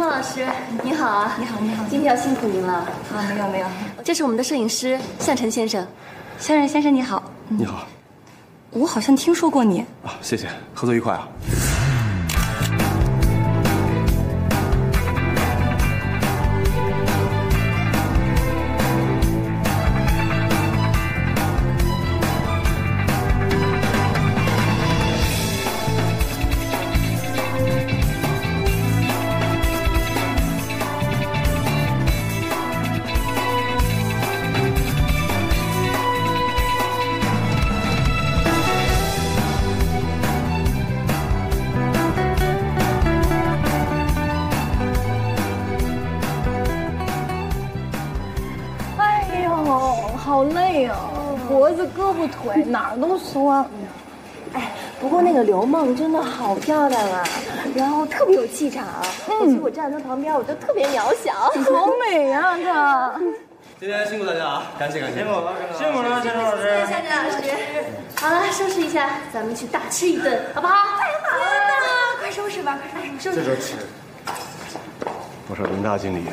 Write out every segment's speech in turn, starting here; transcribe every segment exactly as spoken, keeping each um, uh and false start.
芳老师，你好啊！你好，你好，今天要辛苦您了啊！没有没有，这是我们的摄影师向晨先生，向晨先生你好，嗯、你好，我好像听说过你啊，谢谢，合作愉快啊！腿哪儿都酸，哎，不过那个刘梦真的好漂亮啊，然后特别有气场。嗯，其实我站在她旁边，我就特别渺小。好美啊，她！今天辛苦大家啊，感谢感谢，辛苦了，辛苦了，向晨老师，谢谢向晨老师。好了，收拾一下，咱们去大吃一顿，好不好？太好了，快收拾吧，快收拾，收拾。这就吃。我说林大经理，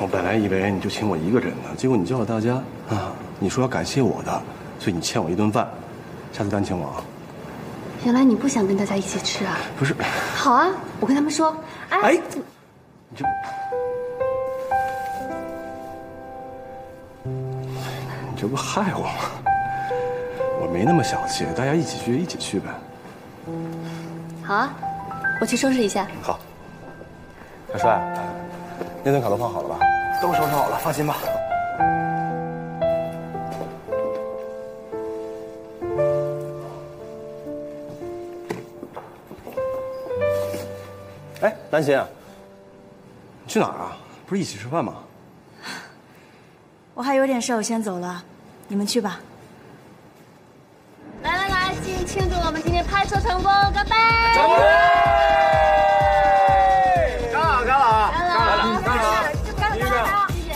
我本来以为你就请我一个人呢，结果你叫了大家啊，你说要感谢我的。所以你欠我一顿饭，下次单请我啊。原来你不想跟大家一起吃啊？不是。好啊，我跟他们说。哎，哎你这，你这不害我吗？我没那么小气，大家一起去一起去呗。好啊，我去收拾一下。好。小帅，那顿卡都放好了吧？都收拾好了，放心吧。哎，南昕，你去哪儿啊？不是一起吃饭吗？我还有点事，我先走了，你们去吧。来来来，庆庆祝我们今天拍摄成功，干杯！干杯！干了，干了，干了，干了，干了，干了！谢谢。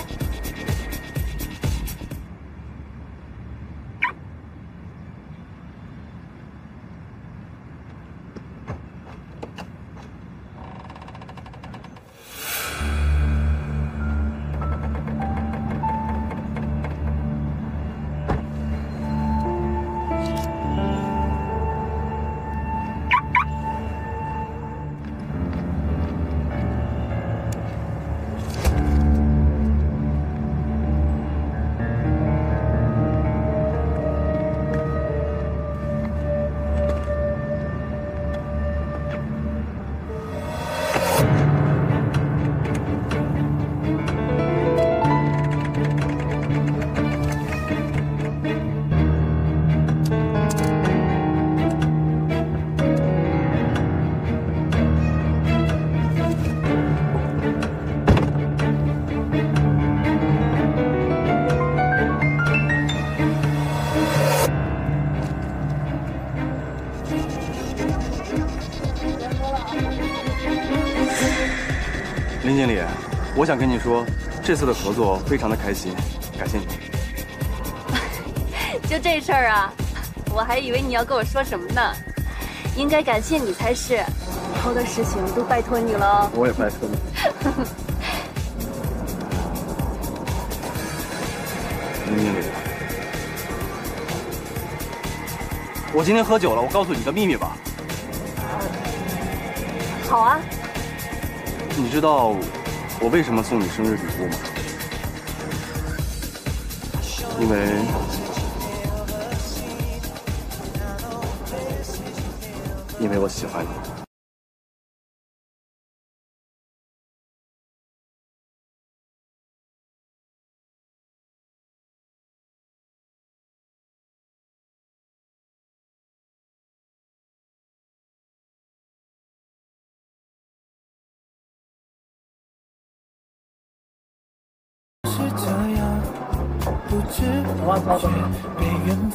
经理，我想跟你说，这次的合作非常的开心，感谢你。就这事儿啊，我还以为你要跟我说什么呢，应该感谢你才是。以后的事情都拜托你了。我也拜托你。林经理，我今天喝酒了，我告诉你个秘密吧。好啊。你知道我为什么送你生日礼物吗？因为因为我喜欢你。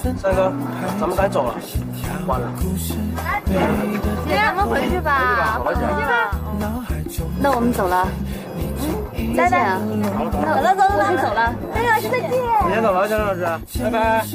三哥，咱们该走了，晚了。姐，咱们回去吧，回去吧。那我们走了，嗯，拜拜啊。走了，走了，我先走了。江老师再见。你先走了，江老师，拜拜。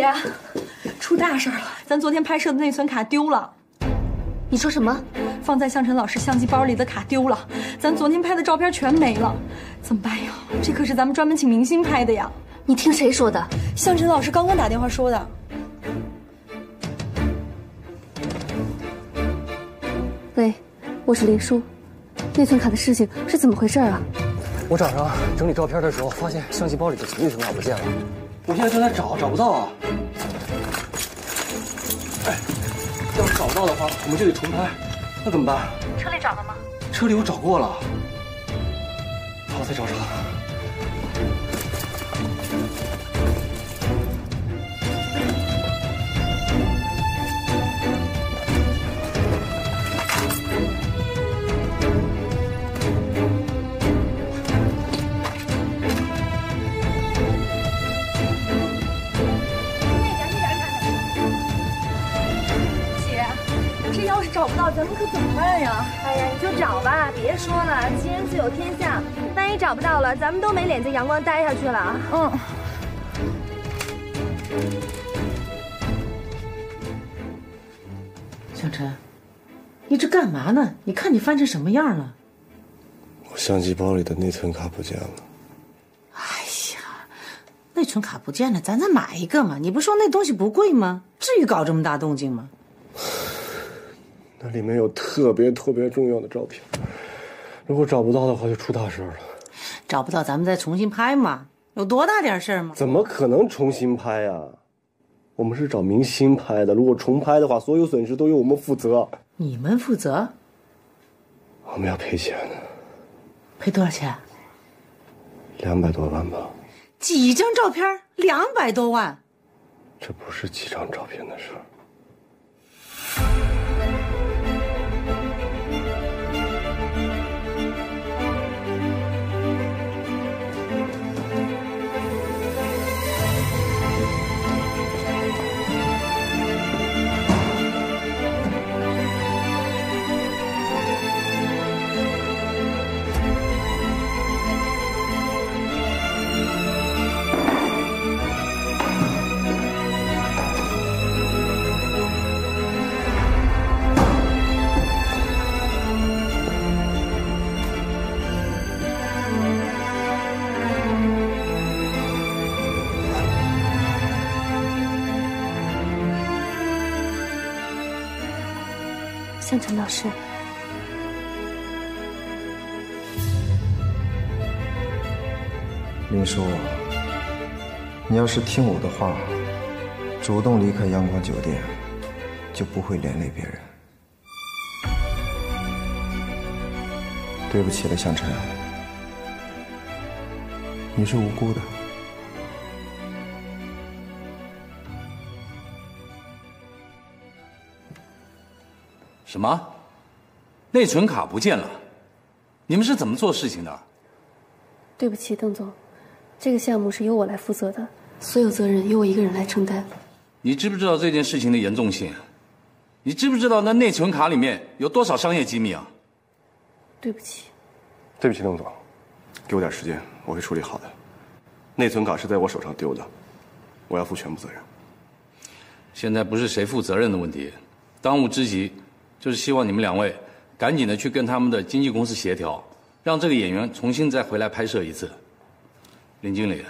姐，出大事了！咱昨天拍摄的内存卡丢了。你说什么？放在向晨老师相机包里的卡丢了，咱昨天拍的照片全没了，怎么办呀？这可是咱们专门请明星拍的呀！你听谁说的？向晨老师刚刚打电话说的。喂，我是林叔，内存卡的事情是怎么回事啊？我早上整理照片的时候，发现相机包里的内存卡不见了。 我现在正在找，找不到啊！哎，要是找不到的话，我们就得重拍，那怎么办？车里找了吗？车里我找过了，好在找着找不到咱们可怎么办呀？哎呀，你就找吧，别说了，其人自有天相。万一找不到了，咱们都没脸在阳光待下去了啊！嗯。向晨，你这干嘛呢？你看你翻成什么样了？我相机包里的内存卡不见了。哎呀，内存卡不见了，咱再买一个嘛。你不说那东西不贵吗？至于搞这么大动静吗？ 那里面有特别特别重要的照片，如果找不到的话，就出大事了。找不到，咱们再重新拍嘛，有多大点事儿吗？怎么可能重新拍呀？我们是找明星拍的，如果重拍的话，所有损失都由我们负责。你们负责？我们要赔钱的。赔多少钱？两百多万吧。几张照片？两百多万？这不是几张照片的事儿。 向晨老师，林叔，你要是听我的话，主动离开阳光酒店，就不会连累别人。对不起了，向晨，你是无辜的。 什么？内存卡不见了？你们是怎么做事情的？对不起，邓总，这个项目是由我来负责的，所有责任由我一个人来承担。你知不知道这件事情的严重性？你知不知道那内存卡里面有多少商业机密啊？对不起。对不起，邓总，给我点时间，我会处理好的。内存卡是在我手上丢的，我要负全部责任。现在不是谁负责任的问题，当务之急。 就是希望你们两位赶紧的去跟他们的经纪公司协调，让这个演员重新再回来拍摄一次。林经理，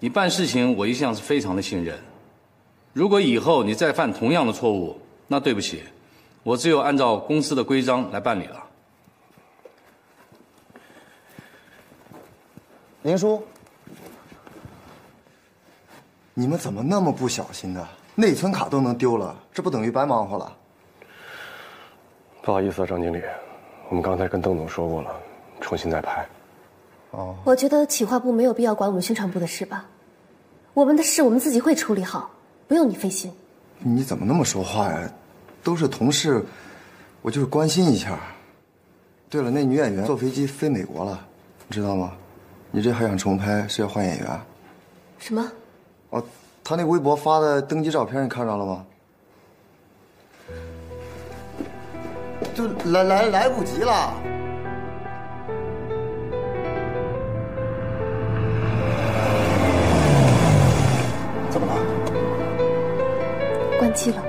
你办事情我一向是非常的信任。如果以后你再犯同样的错误，那对不起，我只有按照公司的规章来办理了。林叔，你们怎么那么不小心呢？内存卡都能丢了，这不等于白忙活了？ 不好意思啊，张经理，我们刚才跟邓总说过了，重新再拍。哦，我觉得企划部没有必要管我们宣传部的事吧，我们的事我们自己会处理好，不用你费心。你怎么那么说话呀？都是同事，我就是关心一下。对了，那女演员坐飞机飞美国了，你知道吗？你这还想重拍是要换演员？什么？哦，她那微博发的登机照片你看着了吗？ 就来来来不及了。怎么了？换气了。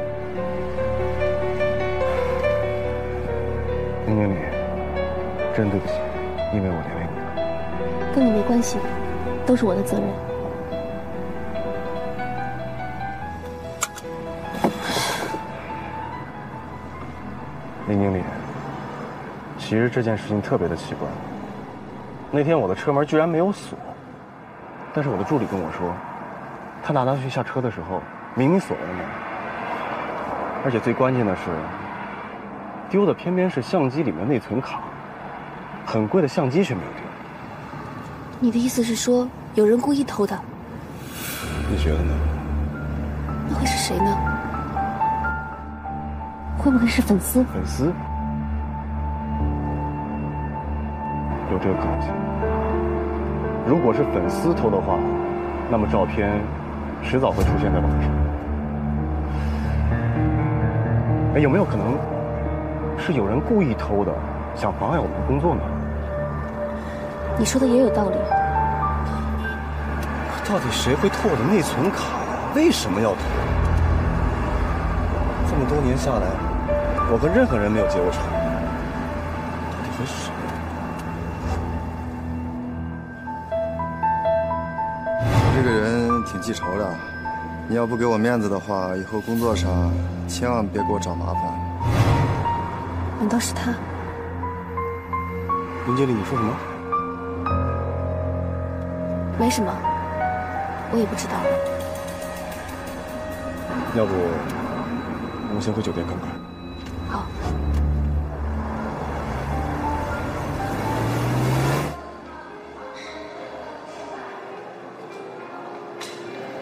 林经理，真对不起，因为我连累你了。跟你没关系，都是我的责任。林经理，其实这件事情特别的奇怪。那天我的车门居然没有锁，但是我的助理跟我说，他拿他去下车的时候，明明锁了门。而且最关键的是，丢的偏偏是相机里面内存卡，很贵的相机却没有丢。你的意思是说，有人故意偷的？你觉得呢？那会是谁呢？会不会是粉丝？粉丝？有这个可能性。如果是粉丝偷的话，那么照片迟早会出现在网上。哎，有没有可能是有人故意偷的，想妨碍我们的工作呢？你说的也有道理。到底谁会偷我的内存卡呀？为什么要偷？这么多年下来，我跟任何人没有结过仇，到底会是谁？这个人挺记仇的，你要不给我面子的话，以后工作上千万别给我找麻烦。难道是他？林经理，你说什么？没什么，我也不知道。要不我们先回酒店看看。好。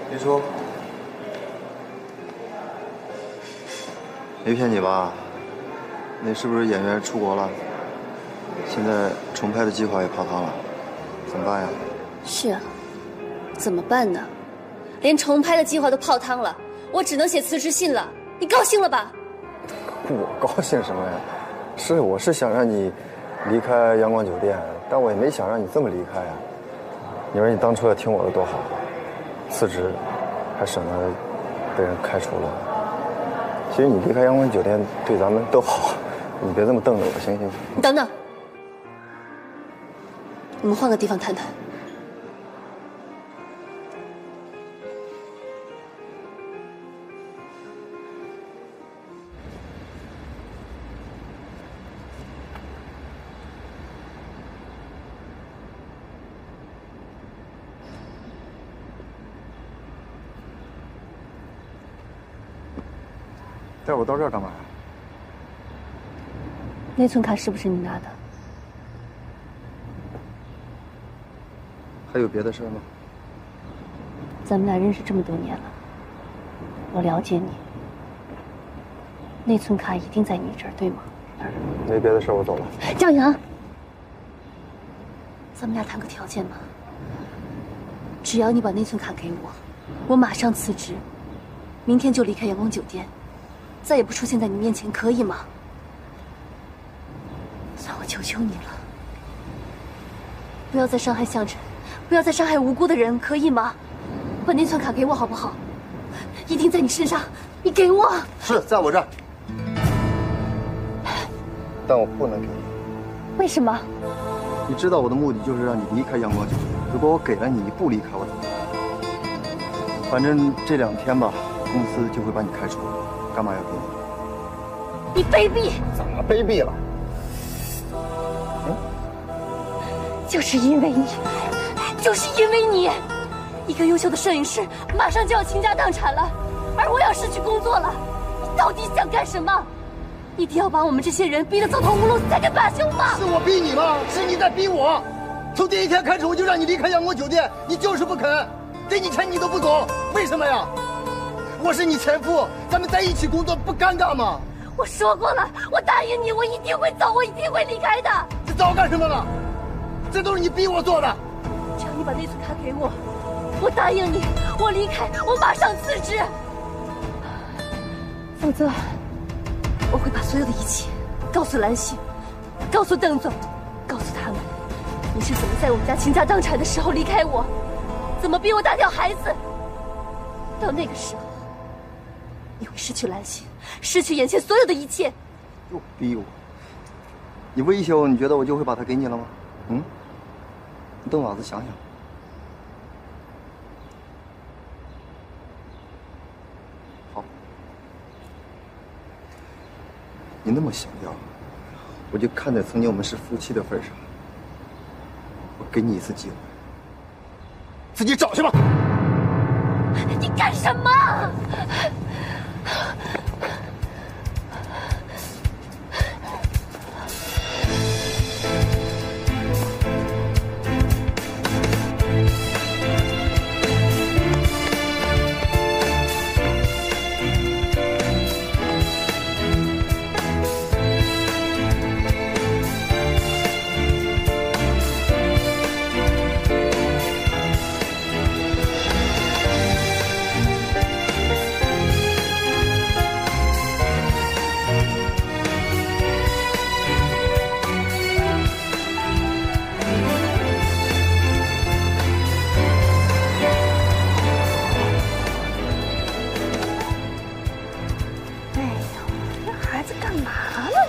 林叔，没骗你吧？那是不是演员出国了？现在重拍的计划也泡汤了，怎么办呀？是啊，怎么办呢？连重拍的计划都泡汤了，我只能写辞职信了。你高兴了吧？我高兴什么呀？是，我是想让你离开阳光酒店，但我也没想让你这么离开呀。你说你当初要听我的多好。辞职，还省得被人开除了。其实你离开阳光酒店对咱们都好，你别这么瞪着我，行行？你等等，我们换个地方谈谈。带我到这儿干嘛？内存卡是不是你拿的？还有别的事吗？咱们俩认识这么多年了，我了解你。内存卡一定在你这儿，对吗？没别的事，我走了。张扬，咱们俩谈个条件吧。只要你把内存卡给我，我马上辞职，明天就离开阳光酒店。再也不出现在你面前，可以吗？算我求求你了，不要再伤害向晨，不要再伤害无辜的人，可以吗？把内存卡给我好不好？一定在你身上，你给我。是在我这儿，但我不能给你。为什么？你知道我的目的就是让你离开阳光酒店。如果我给了你，你不离开我怎么办？反正这两天吧，公司就会把你开除。干嘛要给我？你卑鄙！怎么卑鄙了？嗯，就是因为你，就是因为你，一个优秀的摄影师马上就要倾家荡产了，而我要失去工作了。你到底想干什么？一定要把我们这些人逼得走投无路才肯罢休吗？是我逼你吗？是你在逼我。从第一天开始我就让你离开阳光酒店，你就是不肯，给你钱你都不走，为什么呀？我是你前夫，咱们在一起工作不尴尬吗？我说过了，我答应你，我一定会走，我一定会离开的。这早干什么了？这都是你逼我做的。只要你把内存卡给我，我答应你，我离开，我马上辞职。否则，我会把所有的一切告诉兰溪，告诉邓总，告诉他们，你是怎么在我们家倾家荡产的时候离开我，怎么逼我打掉孩子。到那个时候。你会失去蓝心，失去眼前所有的一切。又逼我！你威胁我，你觉得我就会把它给你了吗？嗯？你动脑子想想。 你那么想要，我就看在曾经我们是夫妻的份上，我给你一次机会，自己找去吧。你干什么？干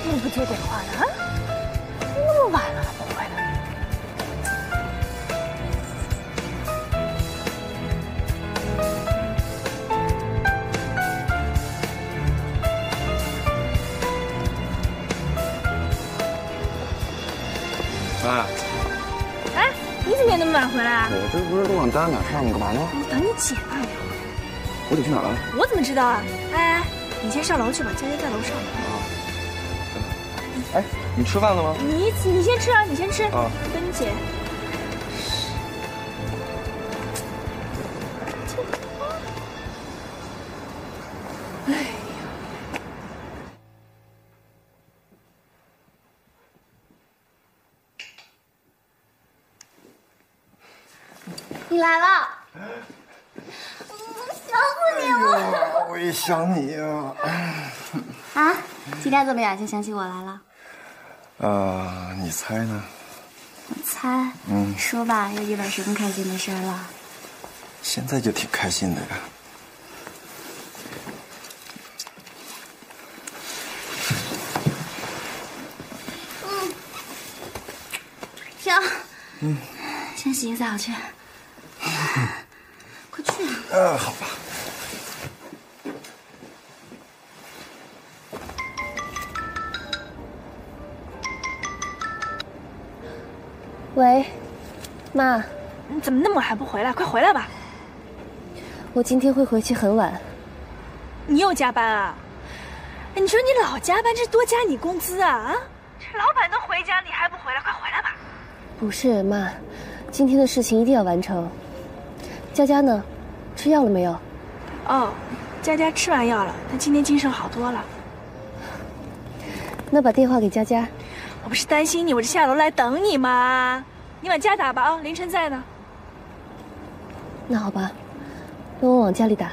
点事儿吗？干嘛呢？我等你姐呢。我姐去哪儿了？我怎么知道啊？哎，你先上楼去吧，佳佳在楼上。啊。哎，你吃饭了吗？你你先吃啊，你先吃。啊。等你姐。哎呀！你来了，想死你了！我也想你啊！啊，今天怎么呀？就想起我来了？呃，你猜呢？我猜，嗯，说吧，又遇到什么开心的事儿了？现在就挺开心的呀。嗯，行，嗯，先洗一下，我去。 快去啊！呃，好吧。喂，妈，你怎么那么晚还不回来？快回来吧！我今天会回去很晚。你又加班啊？你说你老加班，这多加你工资啊啊！这老板都回家，你还不回来？快回来吧！不是，妈，今天的事情一定要完成。 佳佳呢？吃药了没有？哦，佳佳吃完药了，她今天精神好多了。那把电话给佳佳。我不是担心你，我这下楼来等你嘛。你往家打吧，啊、哦，凌晨在呢。那好吧，那我往家里打。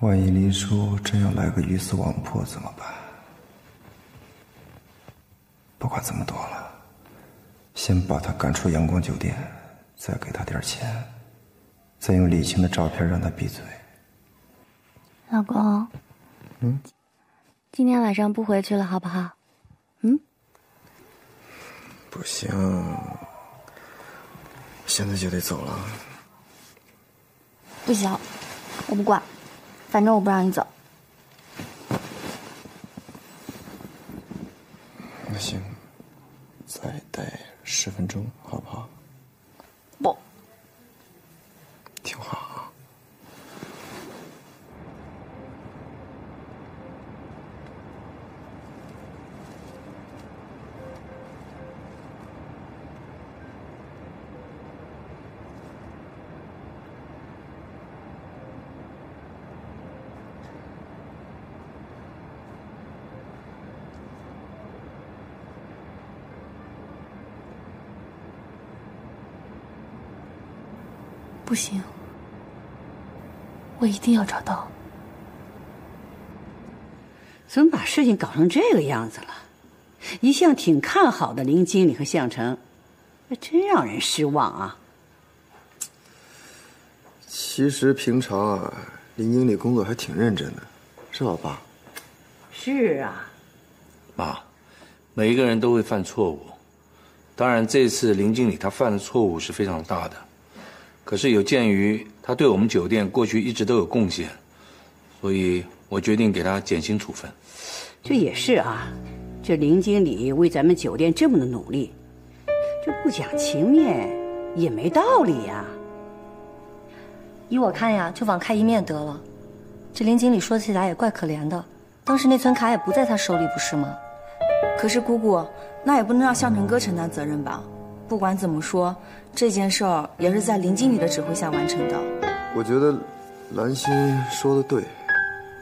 万一黎叔真要来个鱼死网破怎么办？不管这么多了，先把他赶出阳光酒店，再给他点钱，再用李青的照片让他闭嘴。老公，嗯，今天晚上不回去了好不好？嗯，不行，现在就得走了。不行，我不管。 反正我不让你走。那行，再待十分钟，好不好？不。听话啊。不行，我一定要找到。怎么把事情搞成这个样子了？一向挺看好的林经理和向成，真让人失望啊。其实平常啊，林经理工作还挺认真的，是吧，爸？是啊。妈，每一个人都会犯错误，当然这次林经理他犯的错误是非常大的。 可是有鉴于他对我们酒店过去一直都有贡献，所以我决定给他减轻处分。这也是啊，这林经理为咱们酒店这么的努力，这不讲情面也没道理呀。依我看呀，就网开一面得了。这林经理说起来也怪可怜的，当时那存卡也不在他手里，不是吗？可是姑姑，那也不能让向成哥承担责任吧？ 不管怎么说，这件事儿也是在林经理的指挥下完成的。我觉得，兰心说的对，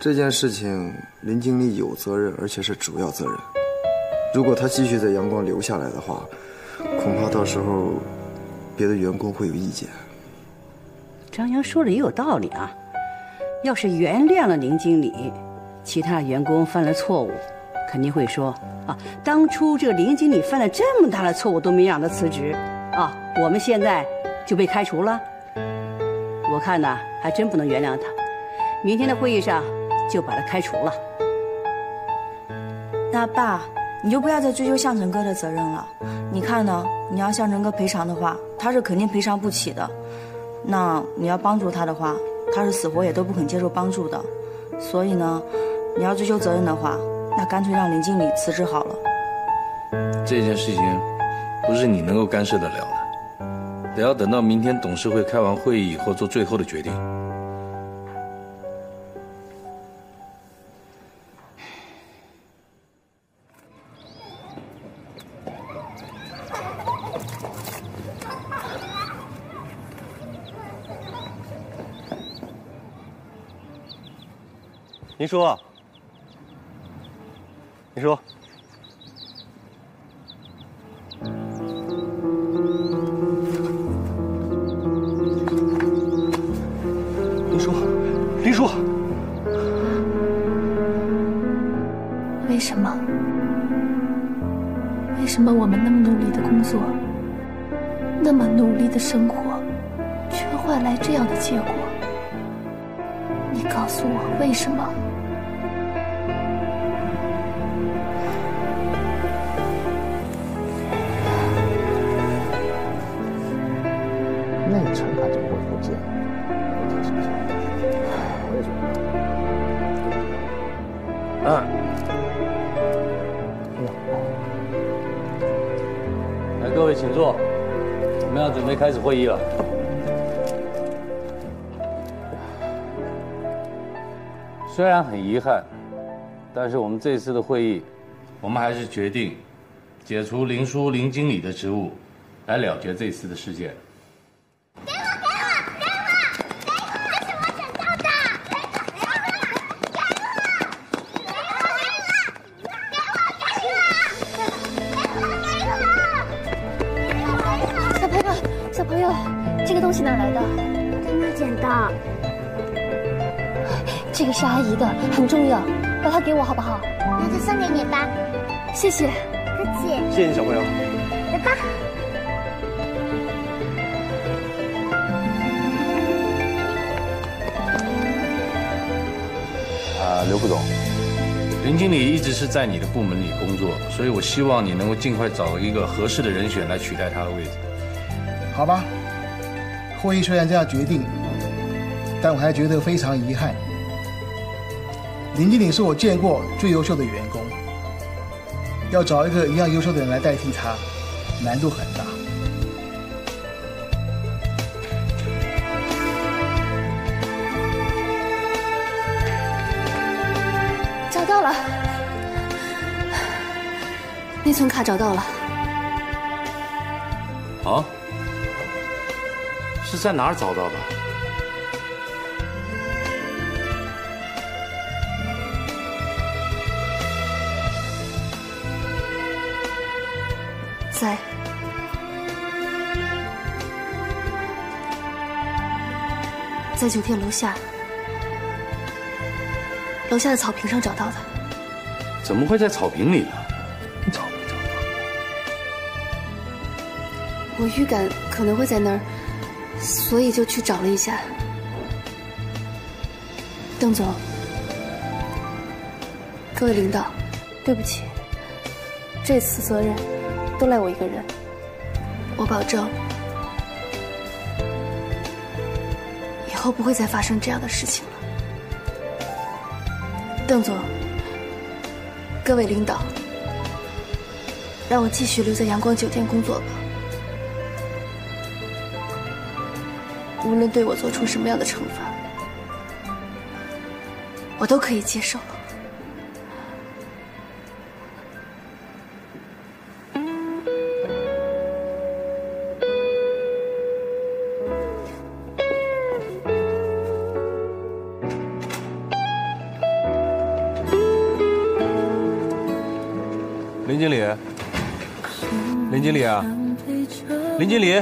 这件事情林经理有责任，而且是主要责任。如果他继续在阳光留下来的话，恐怕到时候别的员工会有意见。张扬说的也有道理啊，要是原谅了林经理，其他员工犯了错误。 肯定会说啊，当初这个林经理犯了这么大的错误都没让他辞职啊，我们现在就被开除了。我看呐，还真不能原谅他，明天的会议上就把他开除了。那爸，你就不要再追究向成哥的责任了。你看呢？你要向成哥赔偿的话，他是肯定赔偿不起的。那你要帮助他的话，他是死活也都不肯接受帮助的。所以呢，你要追究责任的话。 那干脆让林经理辞职好了。这件事情不是你能够干涉得了的，得要等到明天董事会开完会议以后做最后的决定。林叔。 你说，林叔，林叔，为什么？为什么我们那么努力的工作，那么努力的生活，却换来这样的结果？你告诉我为什么？ 内存它就不会复制，我也觉得。啊！来，各位请坐，我们要准备开始会议了。虽然很遗憾，但是我们这次的会议，我们还是决定解除林叔、林经理的职务，来了结这次的事件。这个是阿姨的，很重要，把它给我好不好？那就送给你吧。谢谢。客气。谢谢你，小朋友。来吧。啊、呃，刘副总，林经理一直是在你的部门里工作，所以我希望你能够尽快找一个合适的人选来取代他的位置。好吧。会议虽然这样决定，但我还觉得非常遗憾。 林经理是我见过最优秀的员工，要找一个一样优秀的人来代替他，难度很大。找到了，内存卡找到了。啊？是在哪儿找到的？ 在在酒店楼下，楼下的草坪上找到的。怎么会在草坪里呢？你找没找到？我预感可能会在那儿，所以就去找了一下。邓总，各位领导，对不起，这次责任。 都赖我一个人，我保证以后不会再发生这样的事情了。邓总，各位领导，让我继续留在阳光酒店工作吧。无论对我做出什么样的惩罚，我都可以接受了。 林经理，林经理啊，林经理，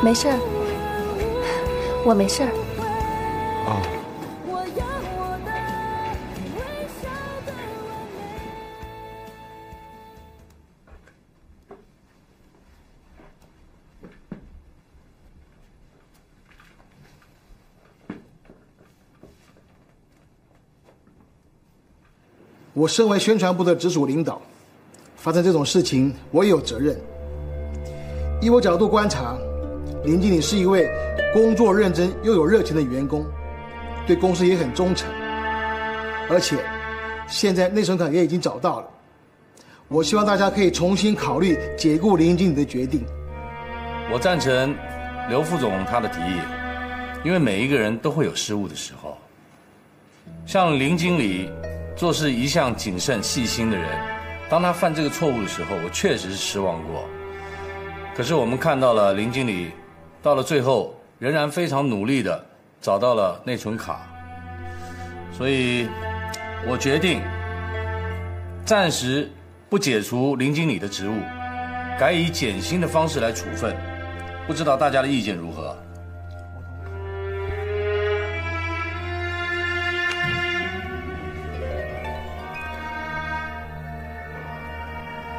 没事儿，我没事儿。哦。我身为宣传部的直属领导，发生这种事情我也有责任。以我角度观察。 林经理是一位工作认真又有热情的员工，对公司也很忠诚。而且，现在内存卡也已经找到了。我希望大家可以重新考虑解雇林经理的决定。我赞成刘副总他的提议，因为每一个人都会有失误的时候。像林经理做事一向谨慎细心的人，当他犯这个错误的时候，我确实是失望过。可是我们看到了林经理。 到了最后，仍然非常努力地找到了内存卡，所以，我决定暂时不解除林经理的职务，改以减薪的方式来处分。不知道大家的意见如何？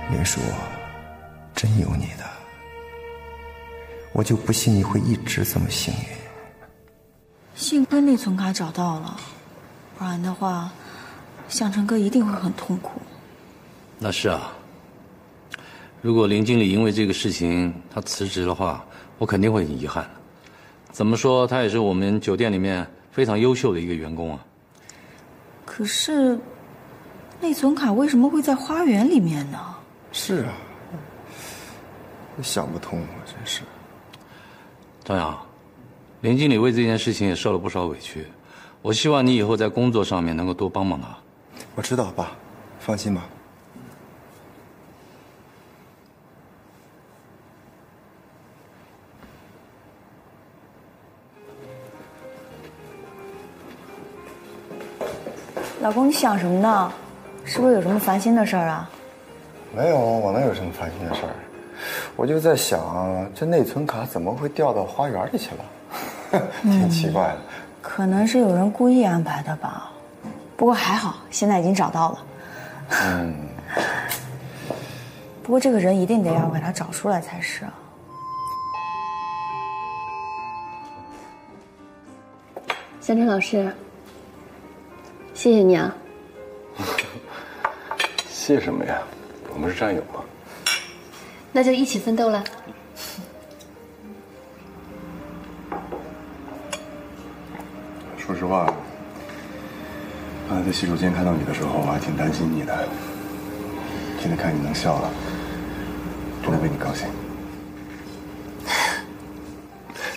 林叔，真有你的。 我就不信你会一直这么幸运。幸亏内存卡找到了，不然的话，向成哥一定会很痛苦。那是啊。如果林经理因为这个事情他辞职的话，我肯定会很遗憾的。怎么说，他也是我们酒店里面非常优秀的一个员工啊。可是，内存卡为什么会在花园里面呢？是啊，想不通啊，真是。张扬，林经理为这件事情也受了不少委屈，我希望你以后在工作上面能够多帮帮他。我知道，爸，放心吧。老公，你想什么呢？是不是有什么烦心的事儿啊？没有，我能有什么烦心的事儿？我就在想，这内存卡怎么会掉到花园里去了？挺奇怪的、嗯。可能是有人故意安排的吧。不过还好，现在已经找到了。嗯。不过这个人一定得要把他找出来才是。夏天老师。谢谢你啊！谢什么呀？我们是战友嘛。那就一起奋斗了。说实话，刚才在洗手间看到你的时候，我还挺担心你的。今天看你能笑了，真的为你高兴。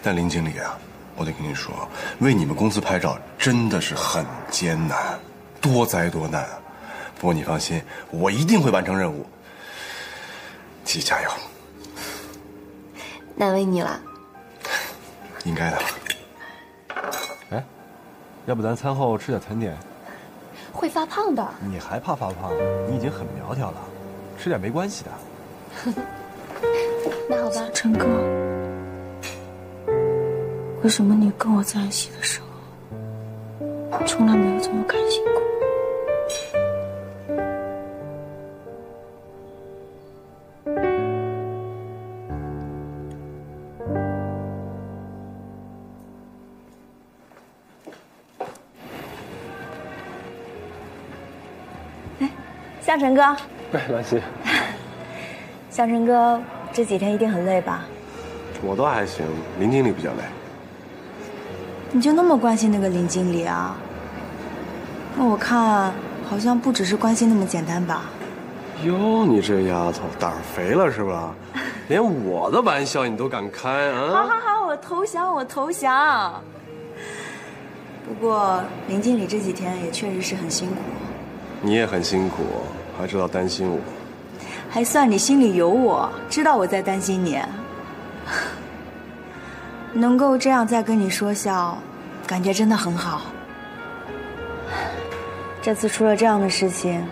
但林经理啊。我得跟你说，为你们公司拍照真的是很艰难，多灾多难啊！不过你放心，我一定会完成任务。继续加油！难为你了。应该的。哎，要不咱餐后吃点甜点？会发胖的。你还怕发胖？你已经很苗条了，吃点没关系的。那好吧，陈哥。为什么你跟我在一起的时候，从来没有这么开心过？哎，向晨哥。哎，兰溪。向晨哥这几天一定很累吧？我倒还行，林经理比较累。你就那么关心那个林经理啊？那我看好像不只是关心那么简单吧。哟，你这丫头胆儿肥了是吧？连我的玩笑你都敢开啊！好好好，我投降，我投降。不过林经理这几天也确实是很辛苦。你也很辛苦，还知道担心我。还算你心里有我，知道我在担心你。能够这样再跟你说笑，感觉真的很好。这次出了这样的事情，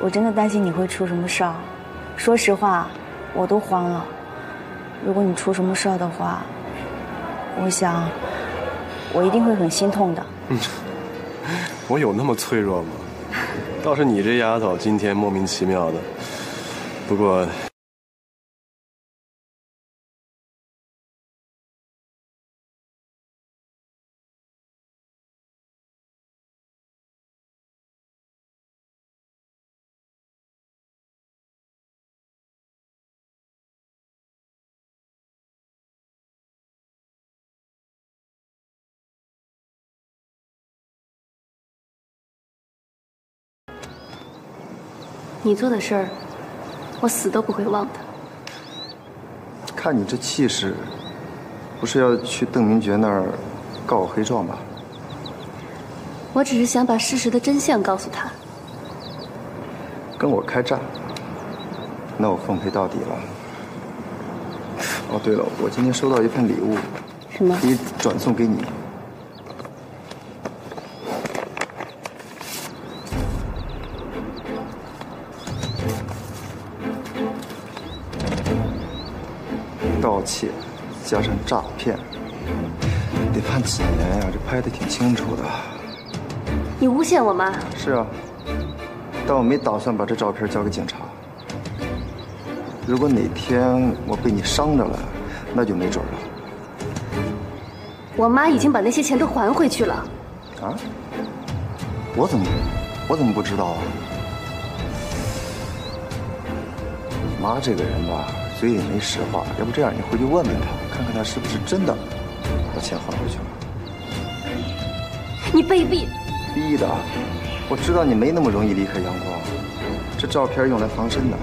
我真的担心你会出什么事儿。说实话，我都慌了。如果你出什么事儿的话，我想我一定会很心痛的。嗯，我有那么脆弱吗？倒是你这丫头今天莫名其妙的。不过。你做的事儿，我死都不会忘的。看你这气势，不是要去邓明觉那儿告我黑状吧？我只是想把事实的真相告诉他。跟我开战？那我奉陪到底了。哦，对了，我今天收到一份礼物，什么？可以转送给你。盗窃，加上诈骗，得判几年呀？这拍的挺清楚的。你诬陷我吗？是啊，但我没打算把这照片交给警察。如果哪天我被你伤着了，那就没准了。我妈已经把那些钱都还回去了。啊？我怎么，我怎么不知道啊？妈这个人吧，嘴也没实话，要不这样，你回去问问她，看看她是不是真的把钱还回去了。你被逼，逼的。我知道你没那么容易离开阳光，这照片用来防身的，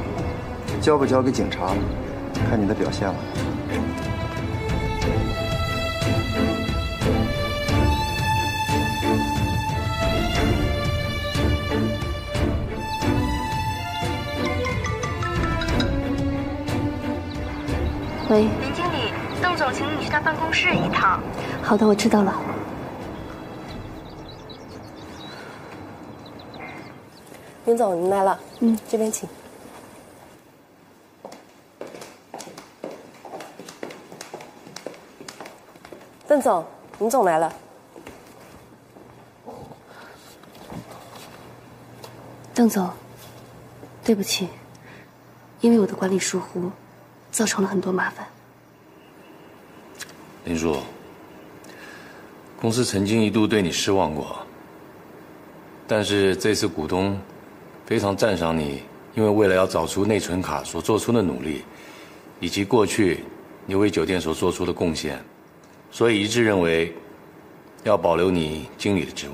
交不交给警察，看你的表现了。 喂，林经理，邓总请你去他办公室一趟。好的，我知道了。林总，您来了，嗯，这边请。邓总，林总来了。邓总，对不起，因为我的管理疏忽。 造成了很多麻烦。林叔，公司曾经一度对你失望过，但是这次股东非常赞赏你，因为为了要找出内存卡所做出的努力，以及过去你为酒店所做出的贡献，所以一致认为要保留你经理的职务。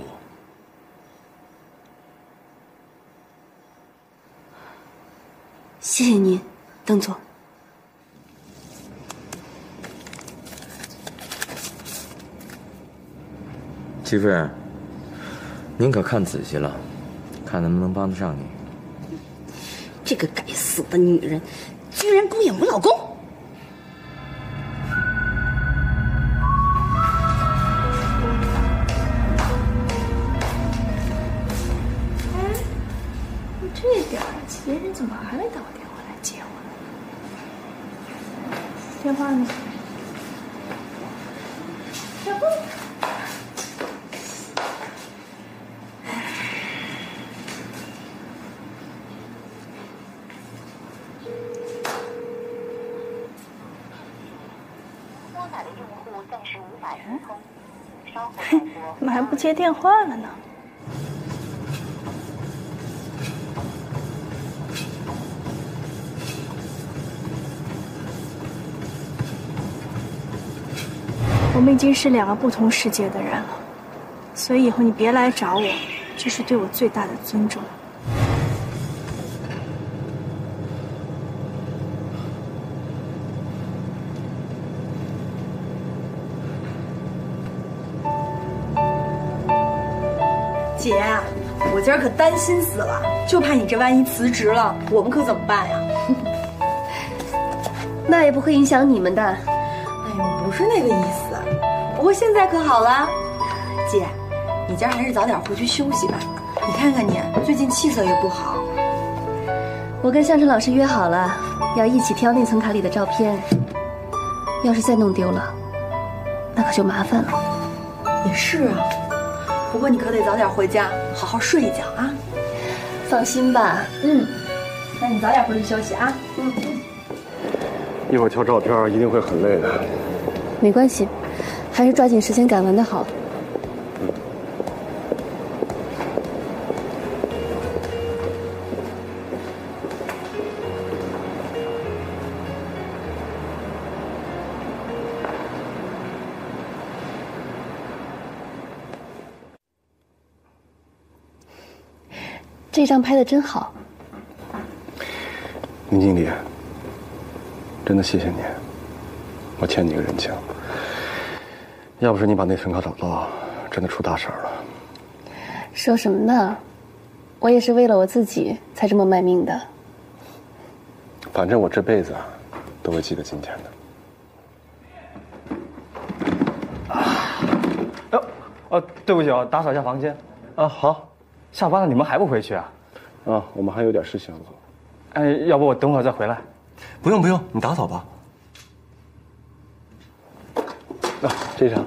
谢谢您，邓总。 媳妇儿，您可看仔细了，看能不能帮得上你。这个该死的女人，居然勾引我老公！哎，我这点别人怎么还没打我电话来接我呢？电话呢？老公。 怎么还不接电话了呢？我们已经是两个不同世界的人了，所以以后你别来找我，这是对我最大的尊重。姐，我今儿可担心死了，就怕你这万一辞职了，我们可怎么办呀？那也不会影响你们的。哎呦，不是那个意思。不过现在可好了，姐，你今儿还是早点回去休息吧。你看看你最近气色也不好。我跟向晨老师约好了，要一起挑内存卡里的照片。要是再弄丢了，那可就麻烦了。也是啊。 不过你可得早点回家，好好睡一觉啊！放心吧，嗯，那你早点回去休息啊。嗯，一会儿挑照片一定会很累的。没关系，还是抓紧时间赶完的好。嗯。这张拍的真好，林经理，真的谢谢你，我欠你一个人情。要不是你把内存卡找到，真的出大事了。说什么呢？我也是为了我自己才这么卖命的。反正我这辈子都会记得今天的。啊，哎呦，啊，对不起啊，打扫一下房间。啊，好。 下班了，你们还不回去啊？啊，我们还有点事情要做。哎，要不我等会儿再回来？不用不用，你打扫吧。啊，这张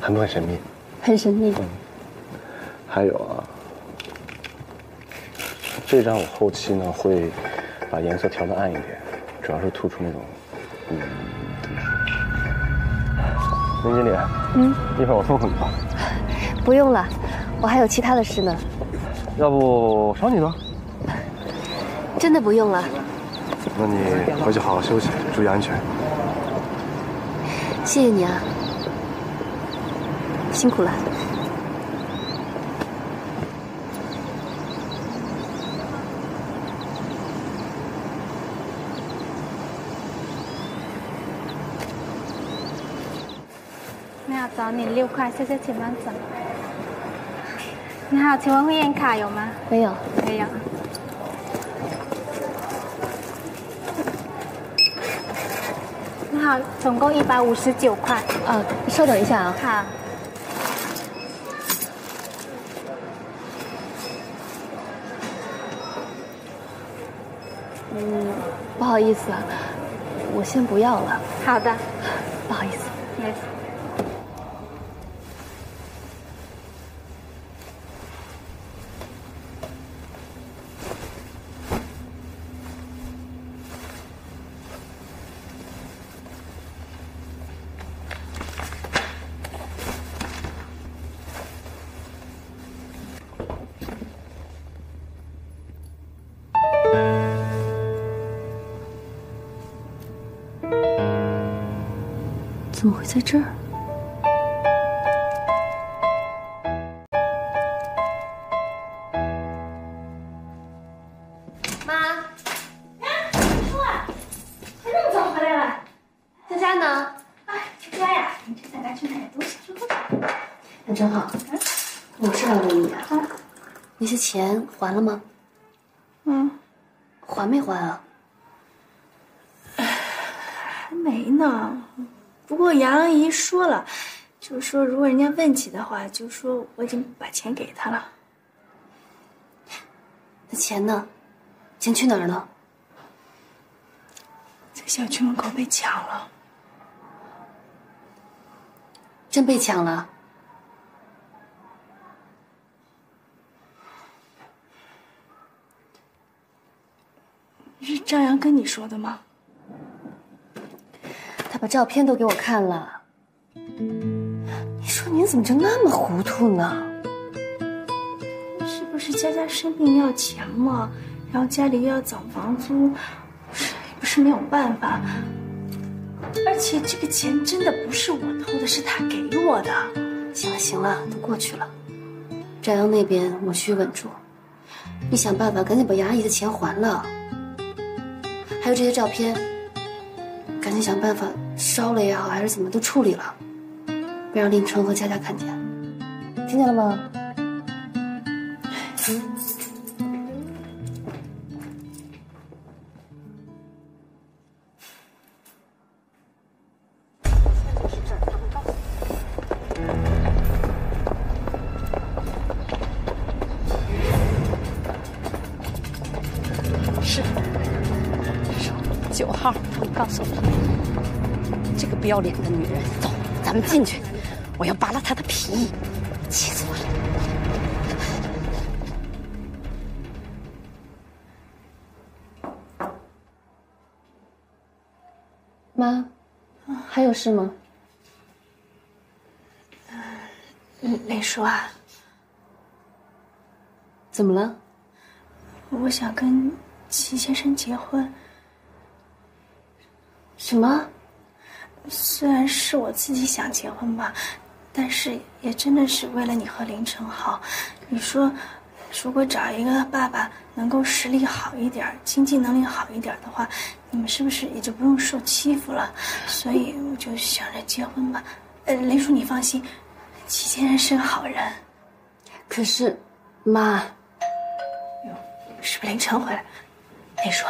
很不很神秘？很神秘。嗯。还有啊，这张我后期呢会把颜色调的暗一点，主要是突出那种嗯。林经理，嗯，一会儿我送送你吧。不用了。 我还有其他的事呢，要不我捎你呢？真的不用了。那你回去好好休息，注意安全。谢谢你啊，辛苦了。 找你六块，谢谢，请慢走。你好，请问会员卡有吗？没有，没有。你好，总共一百五十九块。啊，稍等一下啊。好。嗯，不好意思，我先不要了。好的，不好意思，没事。 怎么会在这儿？妈，呀，你出来，还这么早回来了？佳佳呢？哎，佳佳呀，你这大家去买东西之后，那正好，嗯，我是来问你啊，嗯，那些钱还了吗？嗯，还没还啊？还没呢。 不过杨阿姨说了，就是说如果人家问起的话，就说我已经把钱给他了。那钱呢？钱去哪儿了？在小区门口被抢了。真被抢了？是张扬跟你说的吗？ 他把照片都给我看了，你说您怎么就那么糊涂呢？是不是佳佳生病要钱嘛，然后家里又要涨房租，不是不是没有办法。而且这个钱真的不是我偷的，是他给我的。行了行了，都过去了。张扬那边我去稳住，你想办法赶紧把杨阿姨的钱还了。还有这些照片。 赶紧想办法烧了也好，还是怎么都处理了，别让令成和佳佳看见，听见了吗？是，手九号，我告诉你。 这个不要脸的女人，走，咱们进去，我要扒拉她的皮，气死我了！妈，还有事吗？雷叔啊，怎么了？我想跟齐先生结婚。什么？ 虽然是我自己想结婚吧，但是也真的是为了你和林晨好。你说，如果找一个爸爸能够实力好一点、经济能力好一点的话，你们是不是也就不用受欺负了？所以我就想着结婚吧。呃，雷叔你放心，齐先生是个好人。可是，妈，是不是林晨回来？雷叔，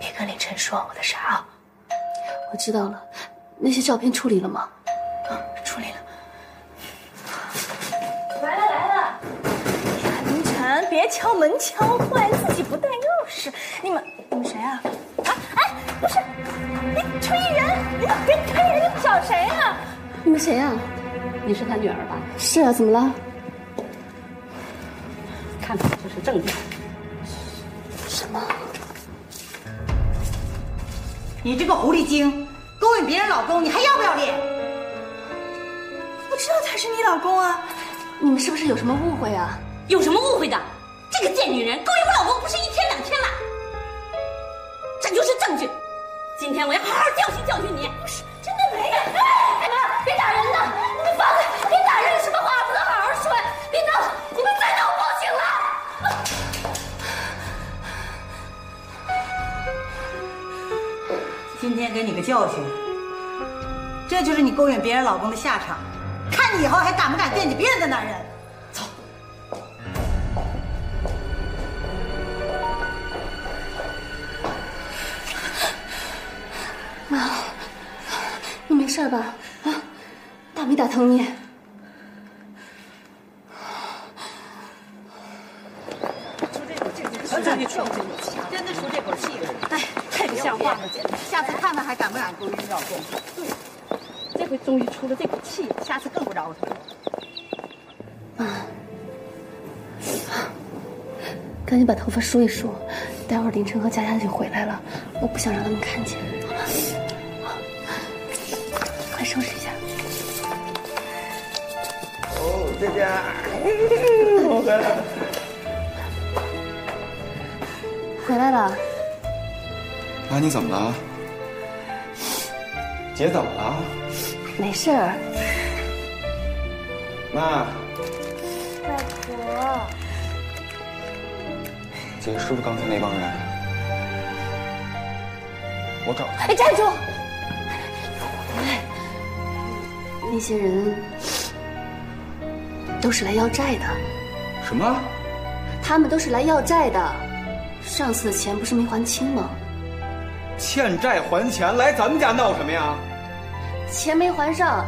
别跟林晨说我的事啊。我知道了。 那些照片处理了吗？啊，处理了。来了来了！凌晨，别敲门敲坏，自己不带钥匙。你们你们谁啊？啊哎，不是，你吹人，你别吹人，你找谁啊？你们谁啊？你是他女儿吧？是啊，怎么了？看来这是证据。什么？你这个狐狸精！ 勾引别人老公，你还要不要脸？我知道他是你老公啊，你们是不是有什么误会啊？有什么误会的？这个贱女人勾引我老公不是一天两天了，这就是证据。今天我要好好教训教训你。不是，真的没有。哎，别打人呐！你们放开，别打人！什么话不能好好说？别闹！你们再闹，我报警了！今天给你个教训，这就是你勾引别人老公的下场。看你以后还敢不敢惦记别人的男人！ 妈，你没事吧？啊，打没打疼你？出这口气，出这口气，真的出这口气了！哎，太不像话了！下次看看还敢不敢勾引老公？对，这回终于出了这口气，下次更不饶他了。妈，赶紧把头发梳一梳，待会儿林晨和佳佳就回来了，我不想让他们看见，好吧？ 收拾一下。哦，佳佳，我回来了，回来了。妈，你怎么了？姐怎么了？没事儿。妈。外婆。姐是不是刚才那帮人？我找他。哎，站住！ 那些人都是来要债的。什么？他们都是来要债的。上次的钱不是没还清吗？欠债还钱，来咱们家闹什么呀？钱没还上，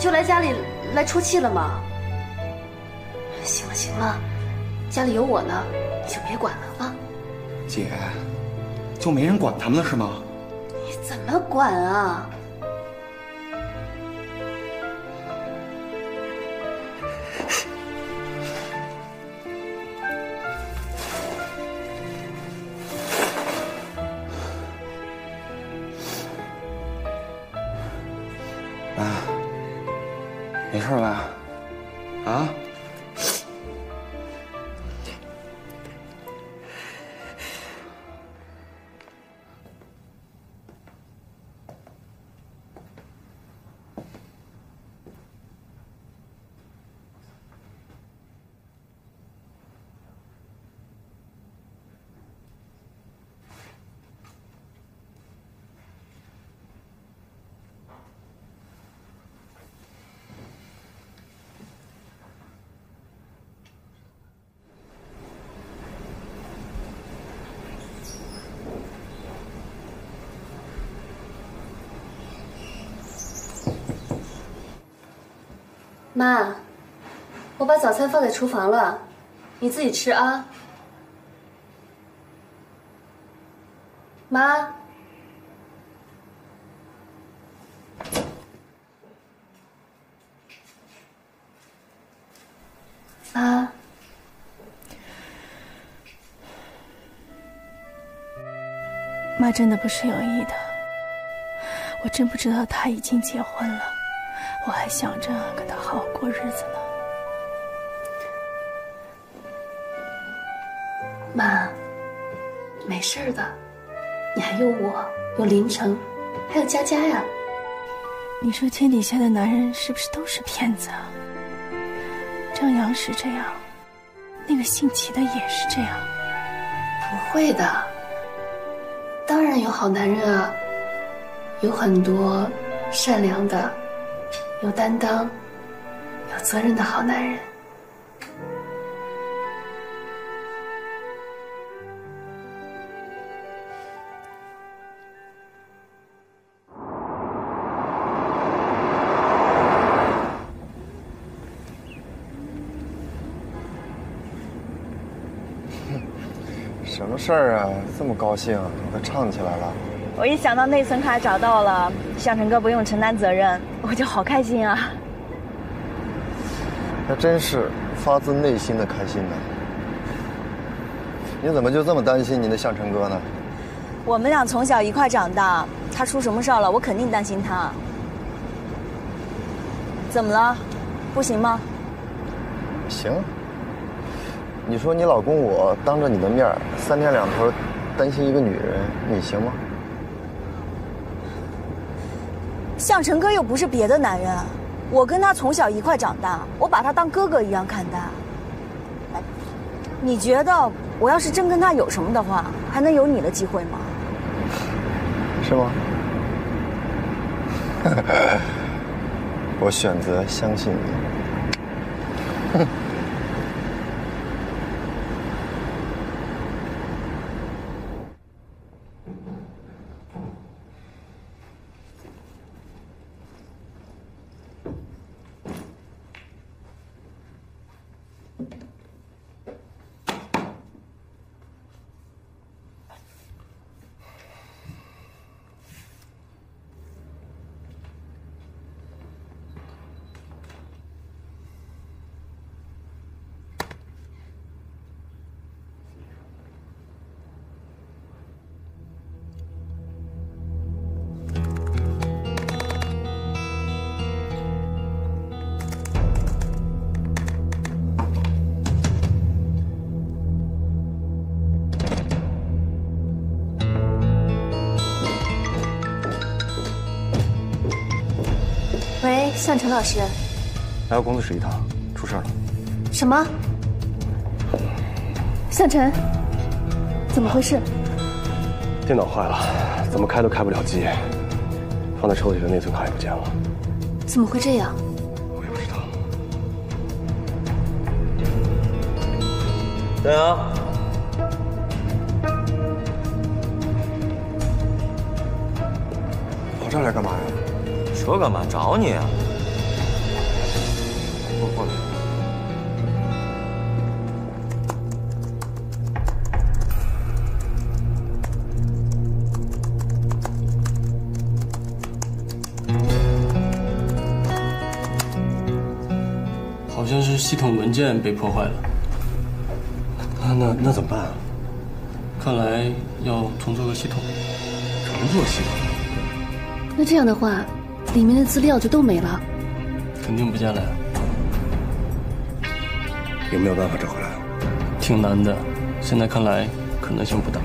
就来家里来出气了吗？行了行了，家里有我呢，你就别管了啊。姐，就没人管他们了是吗？你怎么管啊？ 没事吧？啊？妈，我把早餐放在厨房了，你自己吃啊。妈，妈，妈真的不是有意的，我真不知道她已经结婚了。 我还想着跟他好好过日子呢，妈，没事的，你还有我，有林城，还有佳佳呀。你说天底下的男人是不是都是骗子啊？张扬是这样，那个姓齐的也是这样。不会的，当然有好男人啊，有很多善良的。 有担当、有责任的好男人。什么事儿啊？这么高兴，你都唱起来了。 我一想到内存卡找到了，向晨哥不用承担责任，我就好开心啊！还真是发自内心的开心呢。你怎么就这么担心您的向晨哥呢？我们俩从小一块长大，他出什么事儿了，我肯定担心他。怎么了？不行吗？行。你说你老公我当着你的面三天两头担心一个女人，你行吗？向晨哥又不是别的男人，我跟他从小一块长大，我把他当哥哥一样看待。你觉得我要是真跟他有什么的话，还能有你的机会吗？是吗？我选择相信你。向晨老师，来到工作室一趟，出事了。什么？向晨，怎么回事？电脑坏了，怎么开都开不了机，放在抽屉的内存卡也不见了。怎么会这样？我也不知道。对啊。跑这儿来干嘛呀？说干嘛？找你啊。好像是系统文件被破坏了，那那那怎么办啊？看来要重做个系统。重做系统？那这样的话，里面的资料就都没了。肯定不见了呀。有没有办法找回来？挺难的，现在看来可能性不大。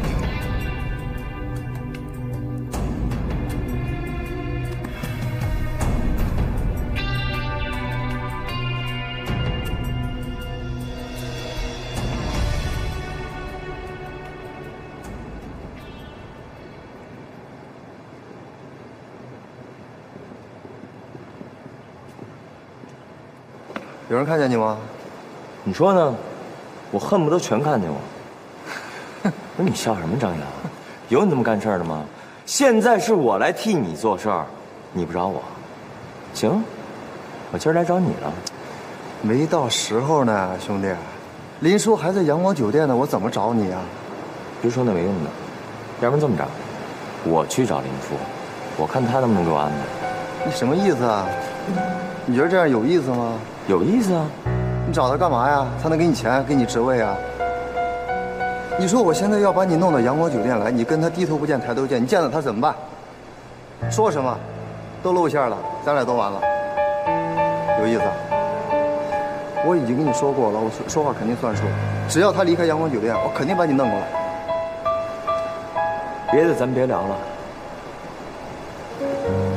有人看见你吗？你说呢？我恨不得全看见我。不是你笑什么张扬？有你这么干事儿的吗？现在是我来替你做事儿，你不找我，行？我今儿来找你了。没到时候呢，兄弟。林叔还在阳光酒店呢，我怎么找你啊？别说那没用的，要不然这么着，我去找林叔，我看他能不能给我安排。你什么意思啊？你觉得这样有意思吗？有意思啊！你找他干嘛呀？他能给你钱，给你职位啊？你说我现在要把你弄到阳光酒店来，你跟他低头不见抬头见，你见到他怎么办？说什么？都露馅了，咱俩都完了。有意思？我已经跟你说过了，我说说话肯定算数。只要他离开阳光酒店，我肯定把你弄过来。别的咱别聊了，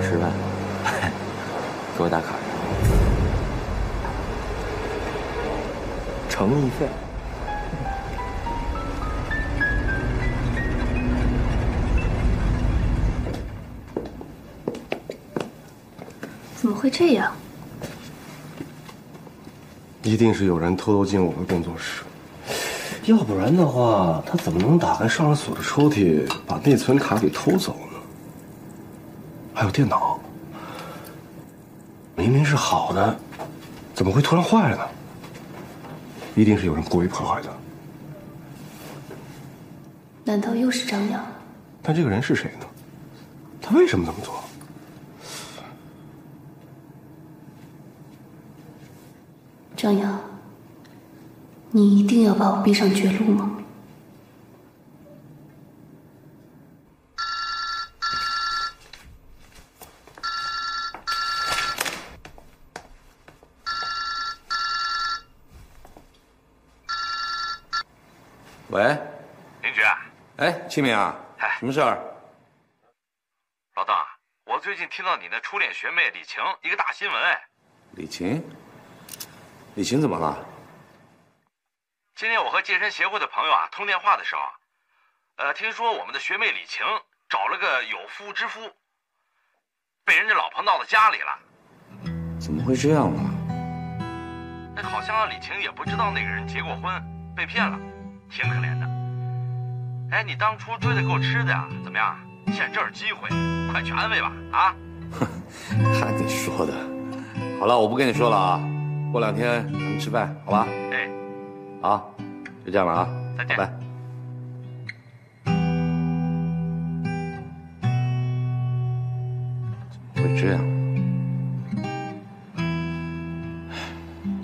吃饭，给我打卡。诚意费。怎么会这样？一定是有人偷偷进我的工作室，要不然的话，他怎么能打开上了锁的抽屉，把内存卡给偷走呢？还有电脑，明明是好的，怎么会突然坏了呢？一定是有人故意破坏的。难道又是张扬？但这个人是谁呢？他为什么这么做？张扬，你一定要把我逼上绝路吗？哎，清明啊，哎，什么事儿？老邓，我最近听到你那初恋学妹李晴一个大新闻哎。李晴？李晴怎么了？今天我和健身协会的朋友啊通电话的时候，呃，听说我们的学妹李晴找了个有夫之夫，被人家老婆闹到家里了。怎么会这样呢？ 那好像李晴也不知道那个人结过婚，被骗了，挺可怜的。哎，你当初追的够吃的呀，怎么样？现正是机会，快去安慰吧！啊，哼，看你说的。好了，我不跟你说了啊，过两天咱们吃饭，好吧？哎，好，就这样了啊，再见，拜拜。 怎么会这样？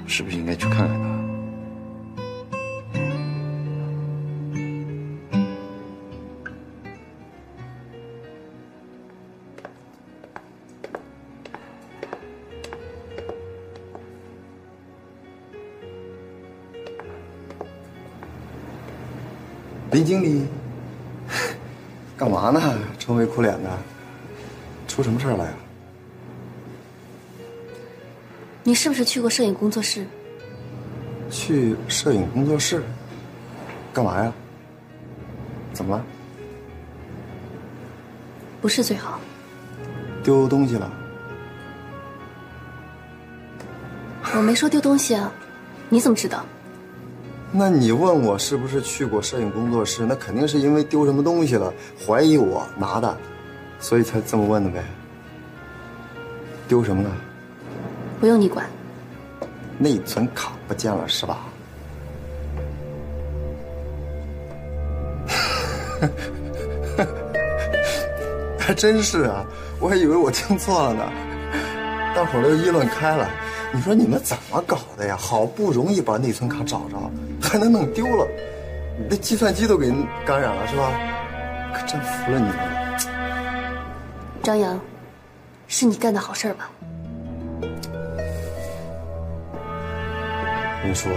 是不是应该去看看他？林经理，干嘛呢？愁眉苦脸的，出什么事儿了呀？ 你是不是去过摄影工作室？去摄影工作室干嘛呀？怎么了？不是最好。丢东西了？我没说丢东西啊，你怎么知道？那你问我是不是去过摄影工作室，那肯定是因为丢什么东西了，怀疑我拿的，所以才这么问的呗。丢什么了？ 不用你管，内存卡不见了是吧？还真是啊，我还以为我听错了呢。大伙儿都议论开了，你说你们怎么搞的呀？好不容易把内存卡找着，还能弄丢了？你的计算机都给感染了是吧？可真服了你们了。张扬，是你干的好事吧？ 你说，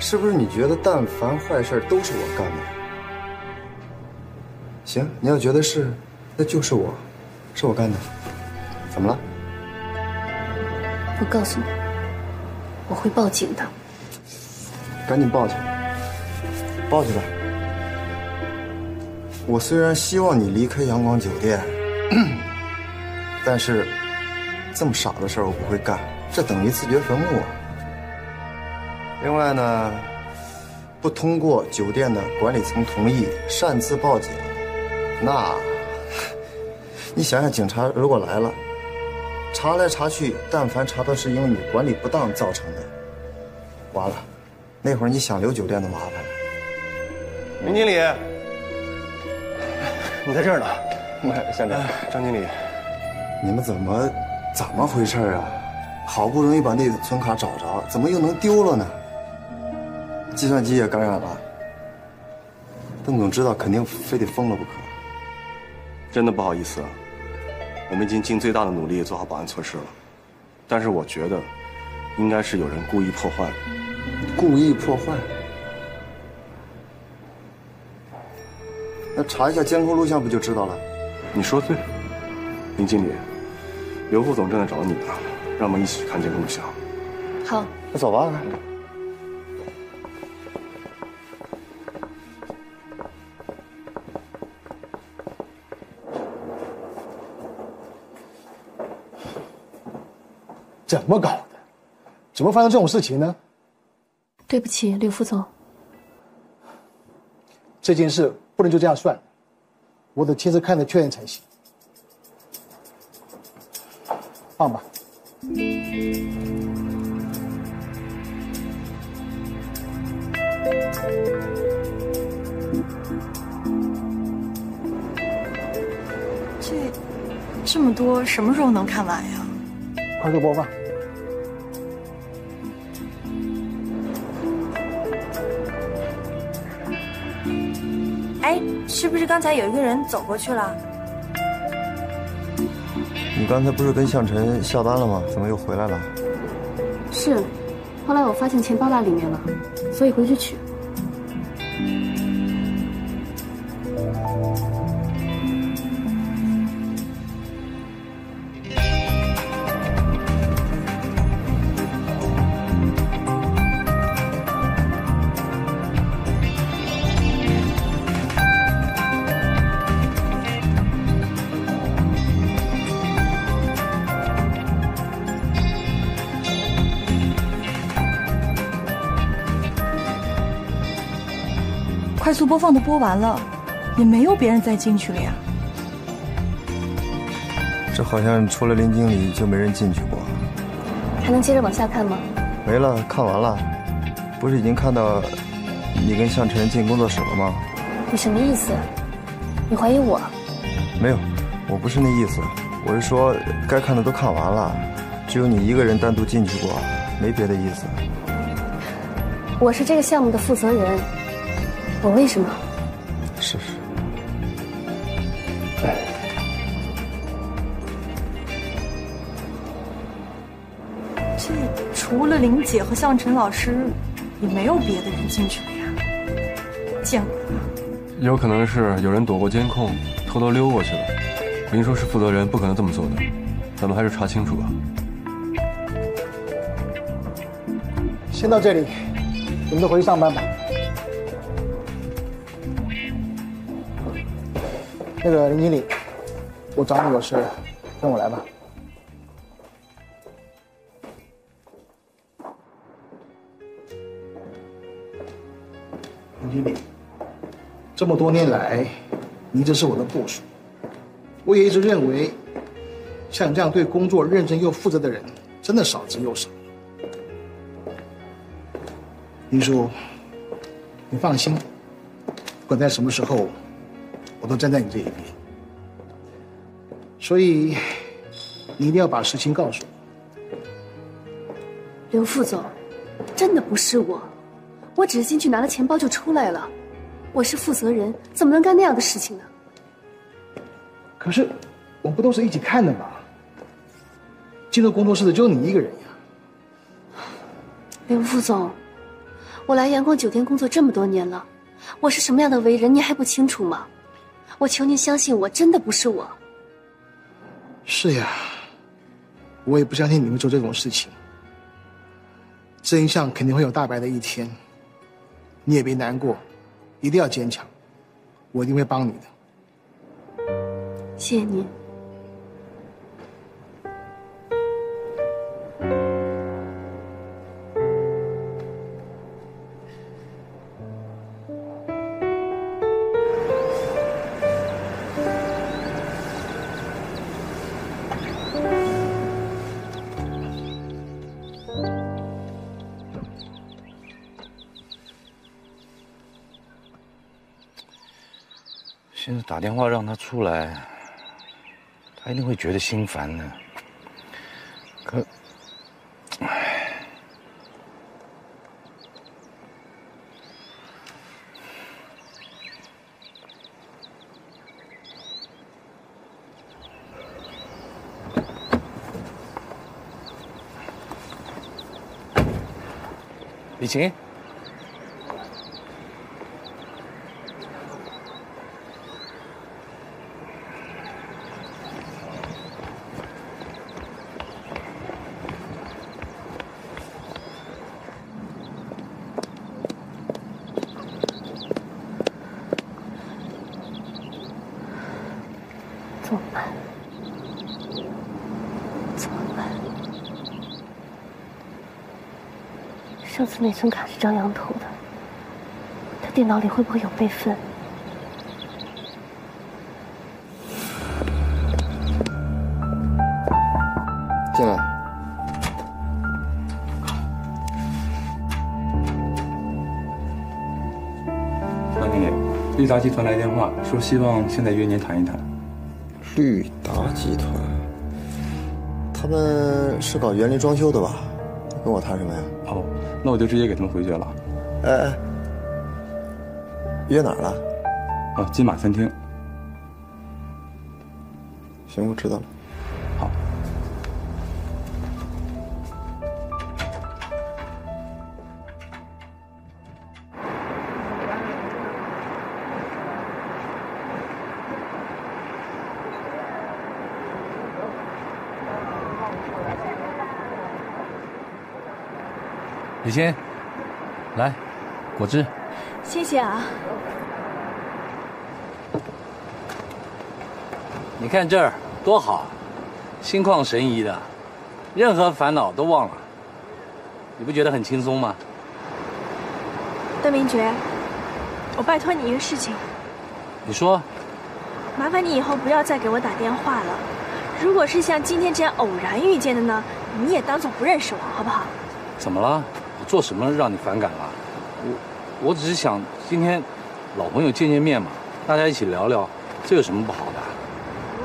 是不是你觉得但凡坏事都是我干的？行，你要觉得是，那就是我，是我干的。怎么了？我告诉你，我会报警的。赶紧报去，报去吧。我虽然希望你离开阳光酒店，但是这么傻的事儿我不会干，这等于自掘坟墓。 另外呢，不通过酒店的管理层同意擅自报警，那，你想想，警察如果来了，查来查去，但凡查到是因为你管理不当造成的，完了，那会儿你想留酒店都麻烦了。林经理，你在这儿呢，向长，张经理，你们怎么怎么回事啊？好不容易把内存卡找着，怎么又能丢了呢？ 计算机也感染了，邓总知道肯定非得疯了不可。真的不好意思啊，我们已经尽最大的努力做好保安措施了，但是我觉得，应该是有人故意破坏。故意破坏？那查一下监控录像不就知道了？你说对，林经理，刘副总正在找你呢，让我们一起去看监控录像。好，那走吧。 怎么搞的？怎么发生这种事情呢？对不起，刘副总，这件事不能就这样算了，我得亲自看着确认才行。放吧。这这么多，什么时候能看完呀？ 快速播放。哎，是不是刚才有一个人走过去了？你刚才不是跟向晨下班了吗？怎么又回来了？是，后来我发现钱包落里面了，所以回去取。快速播放都播完了，也没有别人再进去了呀。这好像除了林经理就没人进去过。还能接着往下看吗？没了，看完了。不是已经看到你跟向晨进工作室了吗？你什么意思？你怀疑我？没有，我不是那意思。我是说，该看的都看完了，只有你一个人单独进去过，没别的意思。我是这个项目的负责人，我为什么？是是。这除了林姐和向晨老师，也没有别的人进去了呀。见鬼了！有可能是有人躲过监控，偷偷溜过去了。林叔是负责人，不可能这么做的，咱们还是查清楚吧。先到这里。 你们都回去上班吧。那个林经理，我找你有事，跟我来吧。林经理，这么多年来，你一直是我的部属，我也一直认为，像你这样对工作认真又负责的人，真的少之又少。 林叔，你放心，不管在什么时候，我都站在你这一边。所以，你一定要把实情告诉我。刘副总，真的不是我，我只是进去拿了钱包就出来了。我是负责人，怎么能干那样的事情呢？可是，我们不都是一起看的吗？进入工作室的就你一个人呀。刘副总。 我来阳光酒店工作这么多年了，我是什么样的为人，您还不清楚吗？我求您相信我，真的不是我。是呀，我也不相信你会做这种事情。真相肯定会有大白的一天，你也别难过，一定要坚强，我一定会帮你的。谢谢您。 现在打电话让他出来，他一定会觉得心烦的。可，唉，李晴。 上次那存卡是张扬投的，他电脑里会不会有备份？进来。张经理，绿达集团来电话说希望现在约您谈一谈。绿达集团，他们是搞园林装修的吧？跟我谈什么呀？哦。 那我就直接给他们回绝了。哎哎，约哪儿了？哦，金马餐厅。行，我知道了。好。李欣，来，果汁。谢谢啊。你看这儿多好，心旷神怡的，任何烦恼都忘了。你不觉得很轻松吗？段明珏，我拜托你一个事情。你说。麻烦你以后不要再给我打电话了。如果是像今天这样偶然遇见的呢，你也当做不认识我，好不好？怎么了？我做什么让你反感了？我我只是想今天老朋友见见面嘛，大家一起聊聊，这有什么不好的？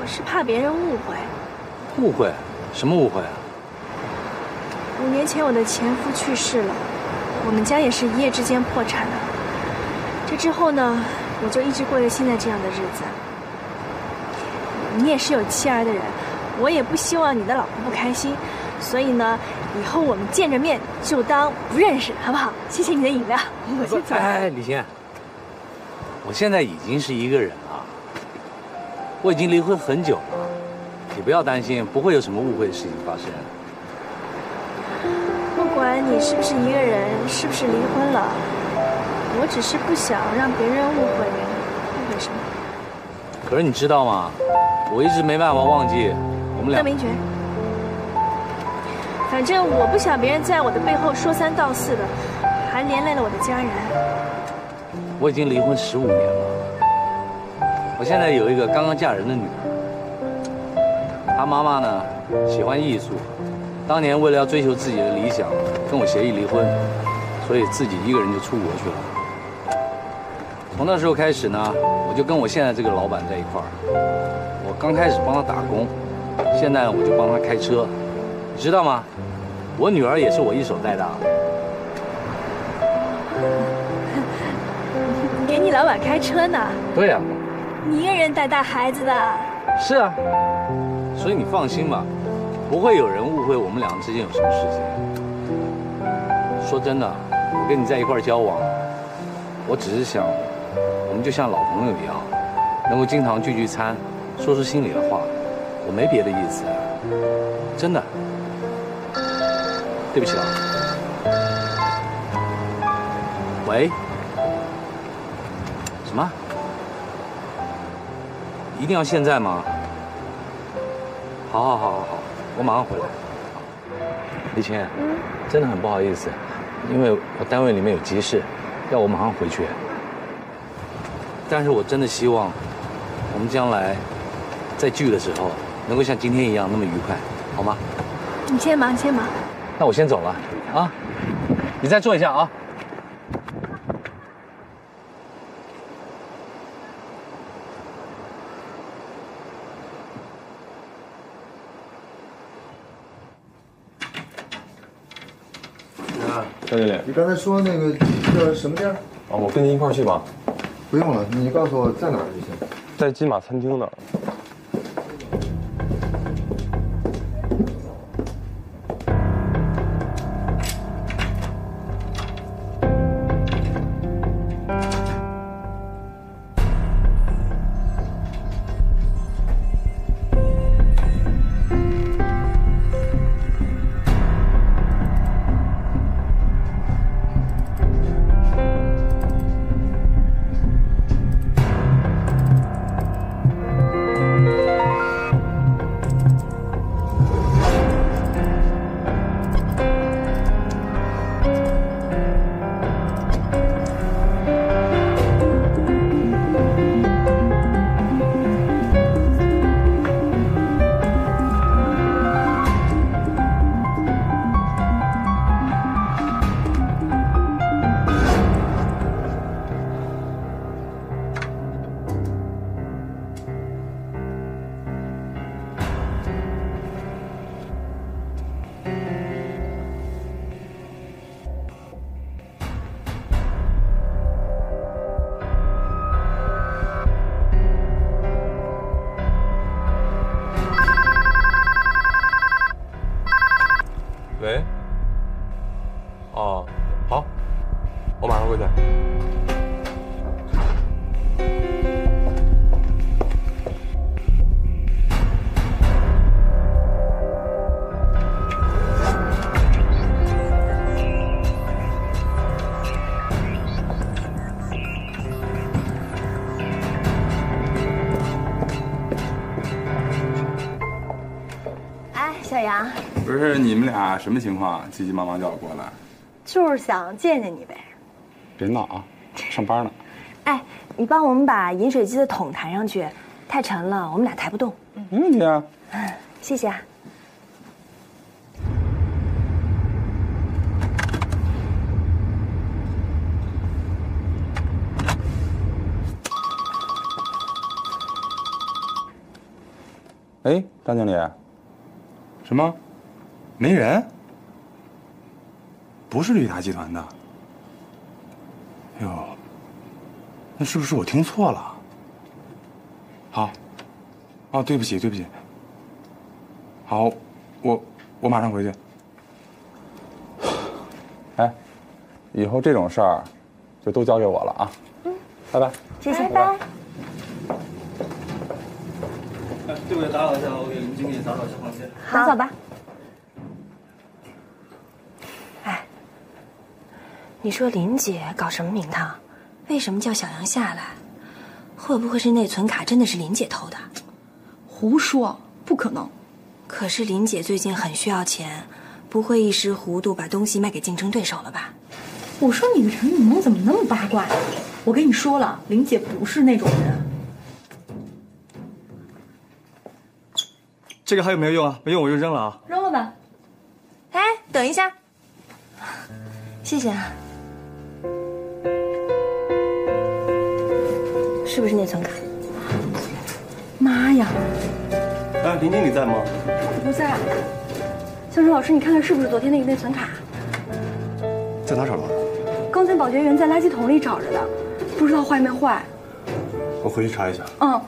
我是怕别人误会。误会？什么误会啊？五年前我的前夫去世了，我们家也是一夜之间破产了。这之后呢，我就一直过着现在这样的日子。你也是有妻儿的人，我也不希望你的老婆不开心，所以呢，以后我们见着面就当不认识，好不好？谢谢你的饮料，我先走了。哎，李欣，我现在已经是一个人了，我已经离婚很久了，你不要担心，不会有什么误会的事情发生。不管你是不是一个人，是不是离婚了，我只是不想让别人误会误会什么。可是你知道吗？我一直没办法忘记我们俩。邓明觉，反正我不想别人在我的背后说三道四的，还连累了我的家人。我已经离婚十五年了，我现在有一个刚刚嫁人的女儿，她妈妈呢喜欢艺术，当年为了要追求自己的理想，跟我协议离婚，所以自己一个人就出国去了。从那时候开始呢，我就跟我现在这个老板在一块儿。我刚开始帮他打工，现在我就帮他开车，你知道吗？我女儿也是我一手带大的。给你老板开车呢？对呀。你一个人带大孩子的？是啊，所以你放心吧，不会有人误会我们俩之间有什么事情。说真的，我跟你在一块交往，我只是想，我们就像老朋友一样，能够经常聚聚餐。说出心里的话，我没别的意思，真的。对不起了。喂？什么？一定要现在吗？好好好好好，我马上回来。李琴，嗯，真的很不好意思，因为我单位里面有急事，要我马上回去。但是我真的希望我们将来。在聚的时候，能够像今天一样那么愉快，好吗？你先忙，先忙。那我先走了啊！你再坐一下啊。啊，张经理，你刚才说那个叫什么店？啊，我跟您一块儿去吧。不用了，你告诉我在哪儿就行。在金马餐厅那儿。不是你们俩什么情况？急急忙忙叫我过来，就是想见见你呗。别闹啊，上班呢。哎，你帮我们把饮水机的桶抬上去，太沉了，我们俩抬不动。嗯，没问题啊。嗯，谢谢啊。 哎，张经理，什么？没人？不是绿塔集团的？哟，那是不是我听错了？好，哦，对不起，对不起。好，我我马上回去。哎，以后这种事儿就都交给我了啊。嗯，拜拜。谢谢，拜拜。拜拜 对不对？打扫一下，我给林经理打扫一下房间。打扫吧。哎，你说林姐搞什么名堂？为什么叫小杨下来？会不会是内存卡真的是林姐偷的？胡说，不可能。可是林姐最近很需要钱，不会一时糊涂把东西卖给竞争对手了吧？我说你个陈雨萌怎么那么八卦呀？我跟你说了，林姐不是那种人。 这个还有没有用啊？没用我就扔了啊！扔了吧。哎，等一下，谢谢啊。是不是内存卡？妈呀！哎，林经理在吗？不在。江辰老师，你看看是不是昨天那个内存卡？在哪找到的？刚才保洁员在垃圾桶里找着的，不知道坏没坏。我回去查一下。嗯。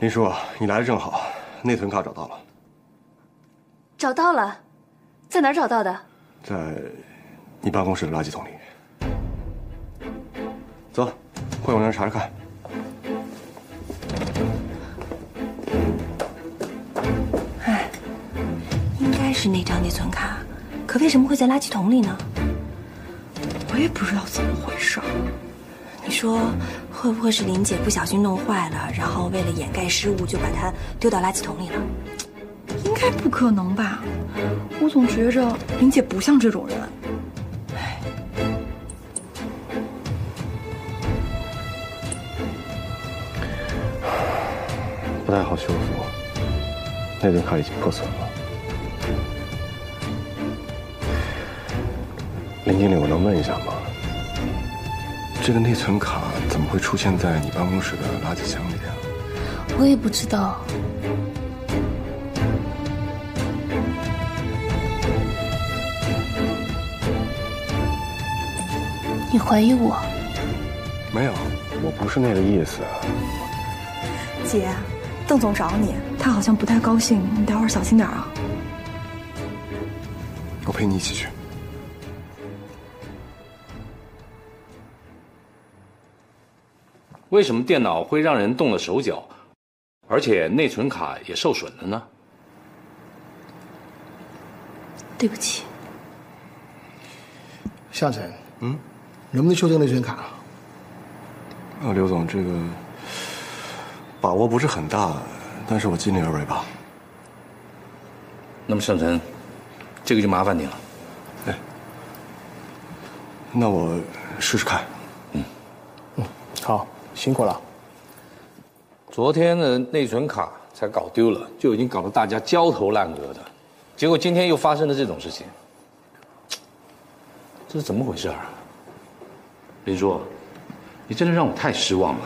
林叔，你来的正好，内存卡找到了。找到了，在哪儿找到的？在你办公室的垃圾桶里。走，快往那儿查查看。哎，应该是那张内存卡，可为什么会在垃圾桶里呢？我也不知道怎么回事。你说。 会不会是林姐不小心弄坏了，然后为了掩盖失误就把它丢到垃圾桶里了？应该不可能吧？我总觉着林姐不像这种人。哎，不太好修复，那顿卡已经破损了。林经理，我能问一下吗？ 这个内存卡怎么会出现在你办公室的垃圾箱里啊？我也不知道。你怀疑我？没有，我不是那个意思。姐，邓总找你，他好像不太高兴，你待会儿小心点啊。我陪你一起去。 为什么电脑会让人动了手脚，而且内存卡也受损了呢？对不起，向晨，嗯，能不能修订内存卡？啊，刘总，这个把握不是很大，但是我尽力而为吧。那么向晨，这个就麻烦你了。哎，那我试试看。嗯，嗯，好。 辛苦了。昨天的内存卡才搞丢了，就已经搞得大家焦头烂额的，结果今天又发生了这种事情，这是怎么回事啊？林叔，你真的让我太失望了。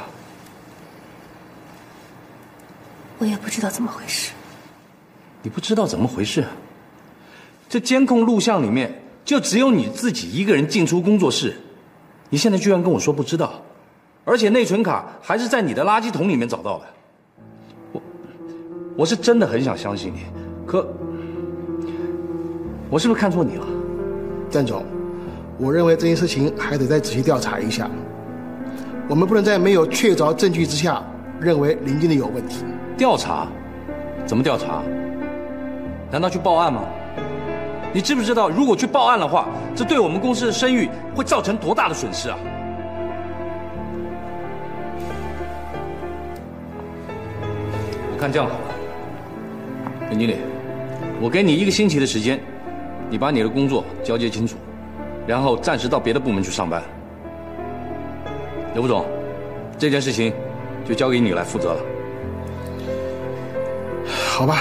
我也不知道怎么回事。你不知道怎么回事？这监控录像里面就只有你自己一个人进出工作室，你现在居然跟我说不知道。 而且内存卡还是在你的垃圾桶里面找到的，我我是真的很想相信你，可我是不是看错你了？郑总，我认为这件事情还得再仔细调查一下，我们不能在没有确凿证据之下认为林经理有问题。调查？怎么调查？难道去报案吗？你知不知道，如果去报案的话，这对我们公司的声誉会造成多大的损失啊？ 看这样好了，林经理，我给你一个星期的时间，你把你的工作交接清楚，然后暂时到别的部门去上班。刘总，这件事情就交给你来负责了。好吧。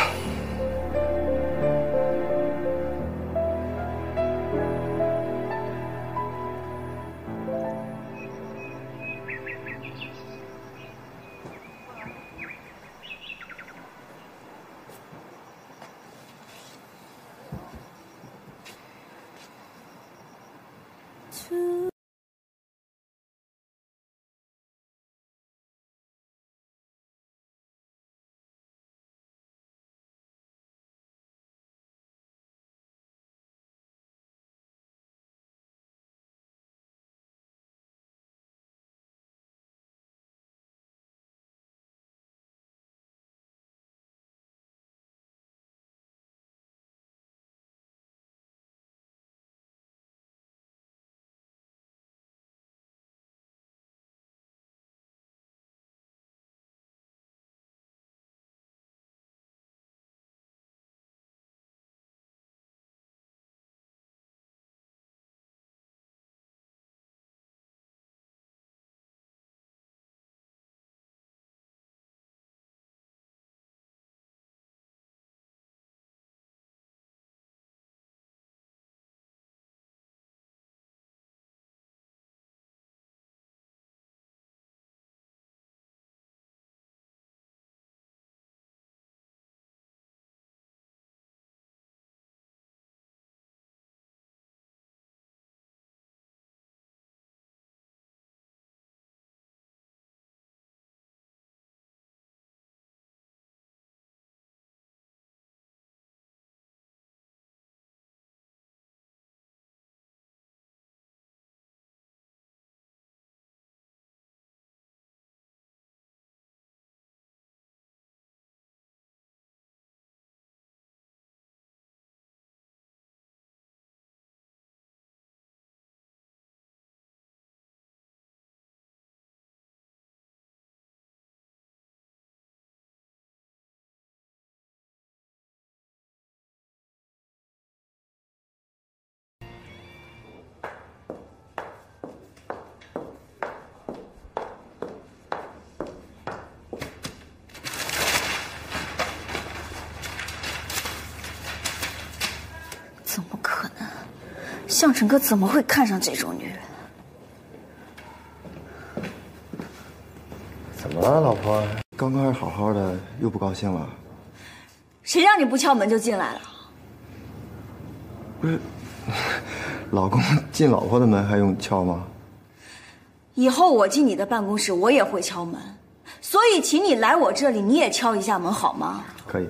怎么可能？向晨哥怎么会看上这种女人？怎么了，老婆？刚刚还好好的，又不高兴了？谁让你不敲门就进来了？不是，老公进老婆的门还用敲吗？以后我进你的办公室，我也会敲门，所以请你来我这里，你也敲一下门好吗？可以。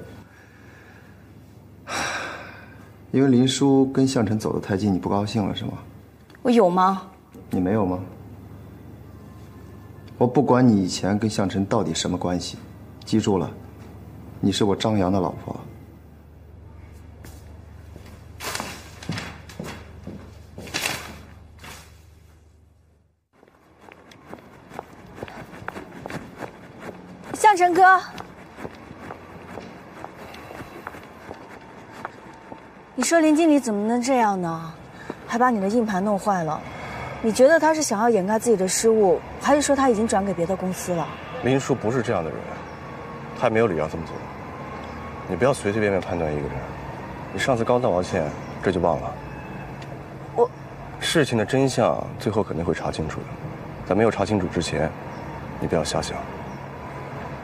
因为林叔跟向晨走得太近，你不高兴了是吗？我有吗？你没有吗？我不管你以前跟向晨到底什么关系，记住了，你是我张扬的老婆。向晨哥。 你说林经理怎么能这样呢？还把你的硬盘弄坏了，你觉得他是想要掩盖自己的失误，还是说他已经转给别的公司了？林叔不是这样的人，他没有理由这么做。你不要随随便便判断一个人。你上次刚道完歉，这就忘了。我，事情的真相最后肯定会查清楚的，在没有查清楚之前，你不要瞎想。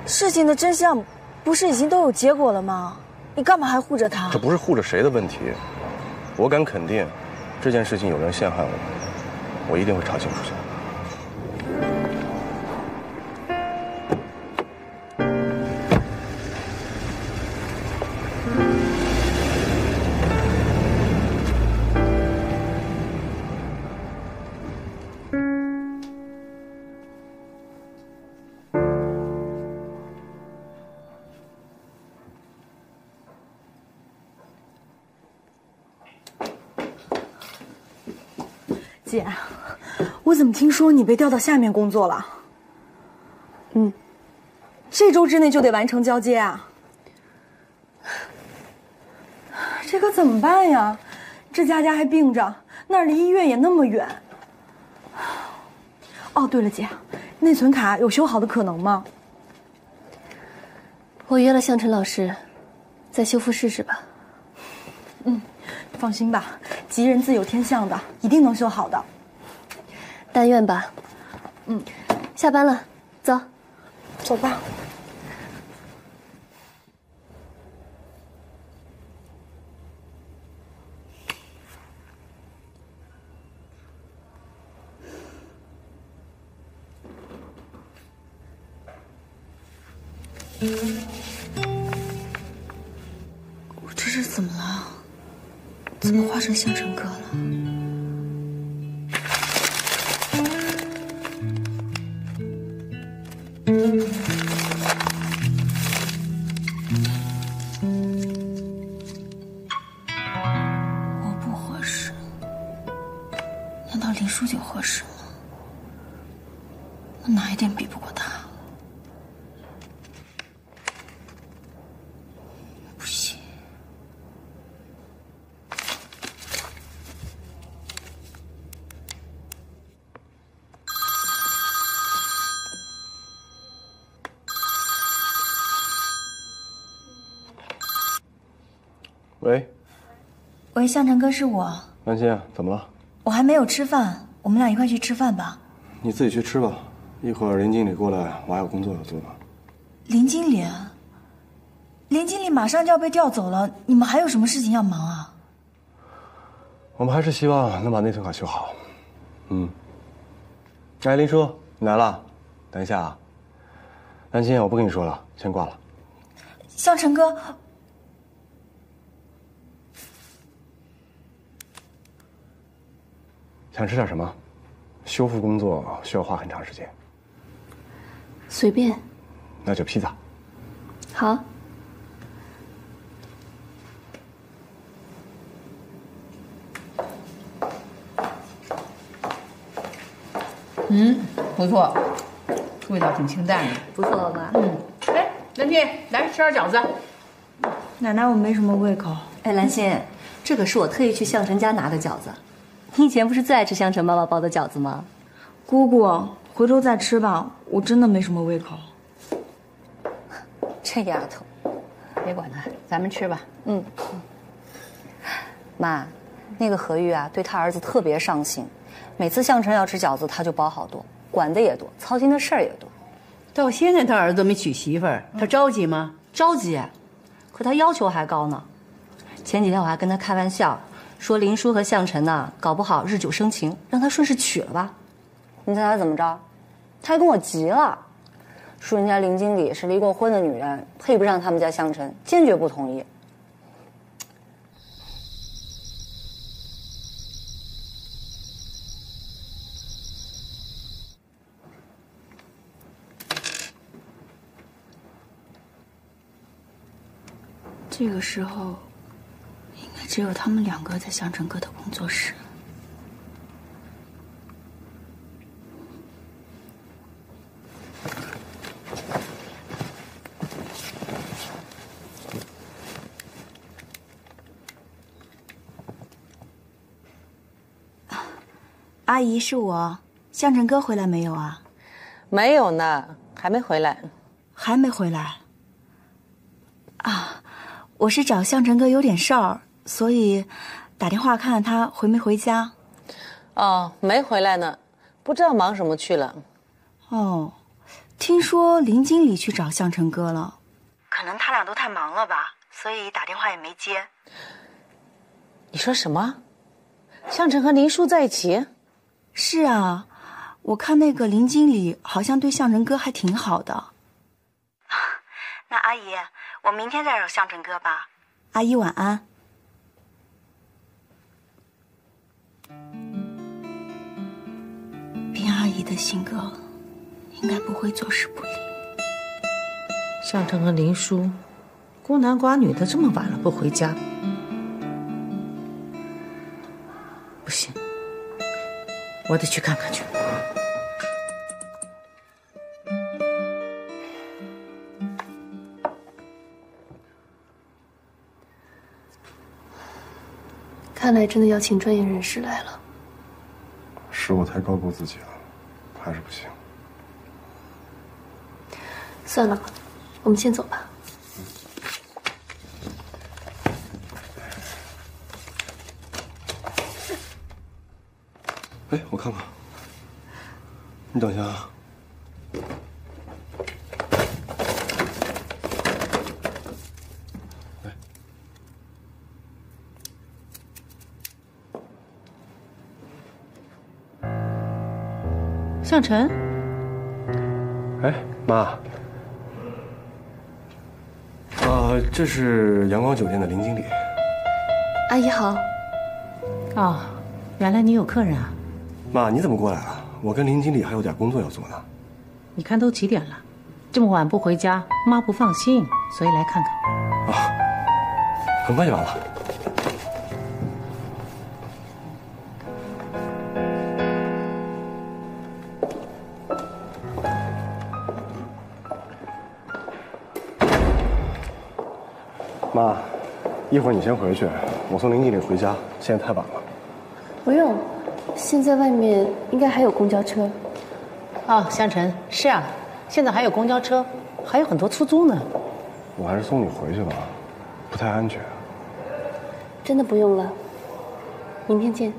事情的真相不是已经都有结果了吗？ 你干嘛还护着他？这不是护着谁的问题，我敢肯定，这件事情有人陷害我，我一定会查清楚的。 姐，我怎么听说你被调到下面工作了？嗯，这周之内就得完成交接啊！这可怎么办呀？这佳佳还病着，那离医院也那么远。哦，对了，姐，内存卡有修好的可能吗？我约了向晨老师，再修复试试吧。嗯，放心吧，吉人自有天相的，一定能修好的。但愿吧。嗯，下班了，走，走吧。 我这是怎么了？怎么化成向晨哥了？我不合适，难道林书记合适吗？我哪一点比不过他？ 喂，喂，向晨哥，是我。南心，怎么了？我还没有吃饭，我们俩一块去吃饭吧。你自己去吃吧，一会儿林经理过来，我还有工作要做呢。林经理，林经理马上就要被调走了，你们还有什么事情要忙啊？我们还是希望能把内存卡修好。嗯。哎，林叔，你来了，等一下啊。南心，我不跟你说了，先挂了。向晨哥。 想吃点什么？修复工作需要花很长时间。随便。那就披萨。好。嗯，不错，味道挺清淡的。不错吧？嗯。哎，兰心，来吃点饺子。奶奶，我没什么胃口。哎，兰心，这可是我特意去向晨家拿的饺子。 你以前不是最爱吃向晨妈妈包的饺子吗？姑姑，回头再吃吧，我真的没什么胃口。这丫头，别管她，咱们吃吧。嗯。妈，那个何玉啊，对他儿子特别上心，每次向晨要吃饺子，他就包好多，管的也多，操心的事儿也多。到现在他儿子没娶媳妇儿，他着急吗？嗯、着急，可他要求还高呢。前几天我还跟他开玩笑。 说林叔和向晨呢、啊，搞不好日久生情，让他顺势娶了吧？你猜他怎么着？他还跟我急了，说人家林经理是离过婚的女人，配不上他们家向晨，坚决不同意。这个时候。 只有他们两个在向晨哥的工作室。阿姨，是我。向晨哥回来没有啊？没有呢，还没回来。还没回来。啊，我是找向晨哥有点事儿。 所以，打电话看看他回没回家。哦，没回来呢，不知道忙什么去了。哦，听说林经理去找向晨哥了，可能他俩都太忙了吧，所以打电话也没接。你说什么？向晨和林叔在一起？是啊，我看那个林经理好像对向晨哥还挺好的。啊，那阿姨，我明天再找向晨哥吧。阿姨晚安。 凭阿姨的性格，应该不会坐视不理。向晨和林叔，孤男寡女的，这么晚了不回家，不行，我得去看看去。看来真的要请专业人士来了。是我太高估自己了，还是不行。算了吧，我们先走吧。嗯、哎，我看看，你等一下啊。 向晨，哎，妈，呃，这是阳光酒店的林经理。阿姨好。哦，原来你有客人啊。妈，你怎么过来了？我跟林经理还有点工作要做呢。你看都几点了，这么晚不回家，妈不放心，所以来看看。啊，很快就完了。 妈，一会儿你先回去，我送林经理回家。现在太晚了。不用，现在外面应该还有公交车。哦，向晨，是啊，现在还有公交车，还有很多出租呢。我还是送你回去吧，不太安全。真的不用了，明天见。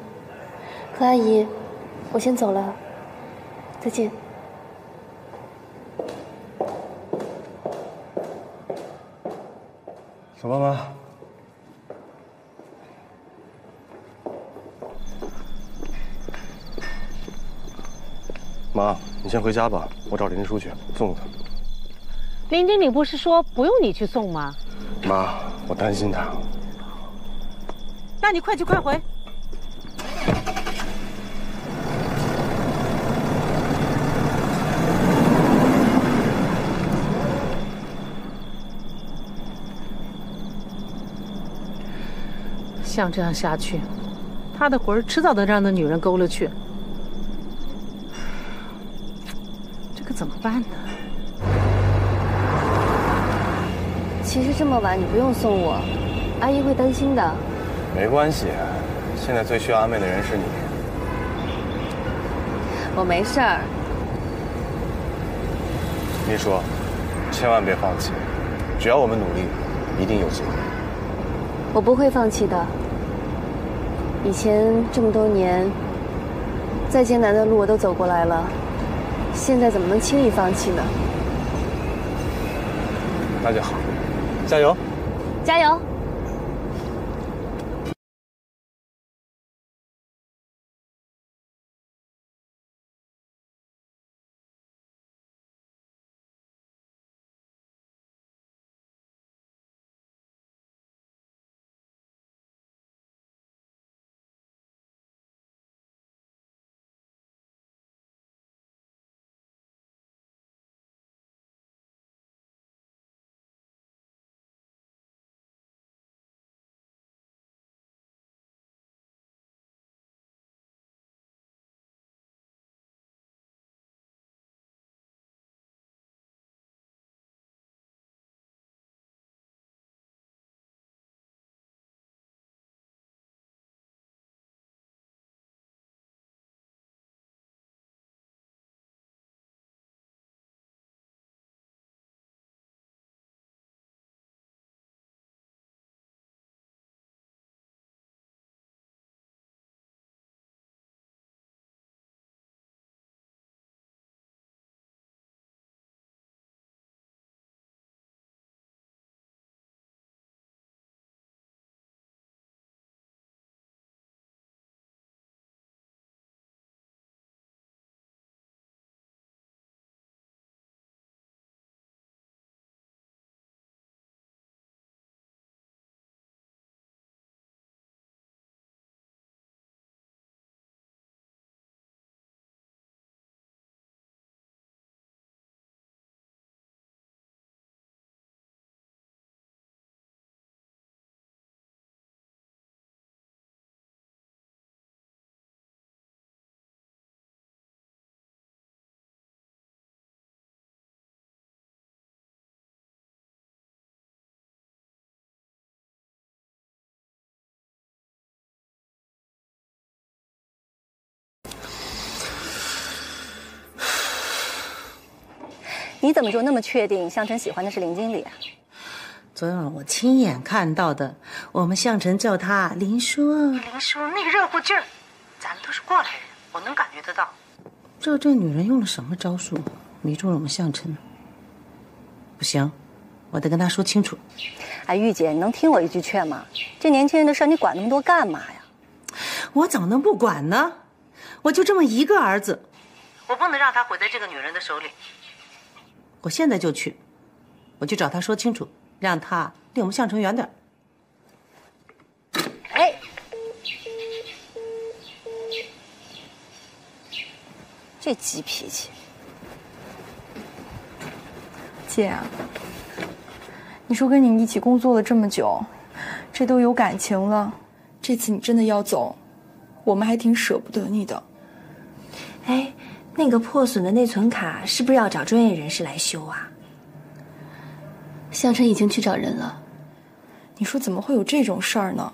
何阿姨，我先走了，再见。 走吧，妈。妈，你先回家吧，我找林叔去送他。林经理不是说不用你去送吗？妈，我担心他。那你快去快回。 像这样下去，他的魂儿迟早得让那女人勾了去。这可怎么办呢？其实这么晚你不用送我，阿姨会担心的。没关系，现在最需要安慰的人是你。我没事儿。秘书，千万别放弃，只要我们努力，一定有机会。我不会放弃的。 以前这么多年，再艰难的路我都走过来了，现在怎么能轻易放弃呢？那就好，加油！加油！你怎么就那么确定向晨喜欢的是林经理啊？昨天晚上我亲眼看到的，我们向晨叫他林叔。林叔那个热乎劲儿，咱们都是过来人，我能感觉得到。不知道这女人用了什么招数，迷住了我们向晨。不行，我得跟他说清楚。哎，玉姐，你能听我一句劝吗？这年轻人的事儿，你管那么多干嘛呀？我怎么能不管呢？我就这么一个儿子，我不能让他毁在这个女人的手里。我现在就去，我去找他说清楚，让他离我们向城远点。哎，这急脾气，姐，你说跟你一起工作了这么久，这都有感情了，这次你真的要走，我们还挺舍不得你的。哎，那个破损的内存卡是不是要找专业人士来修啊？向晨已经去找人了。你说怎么会有这种事儿呢？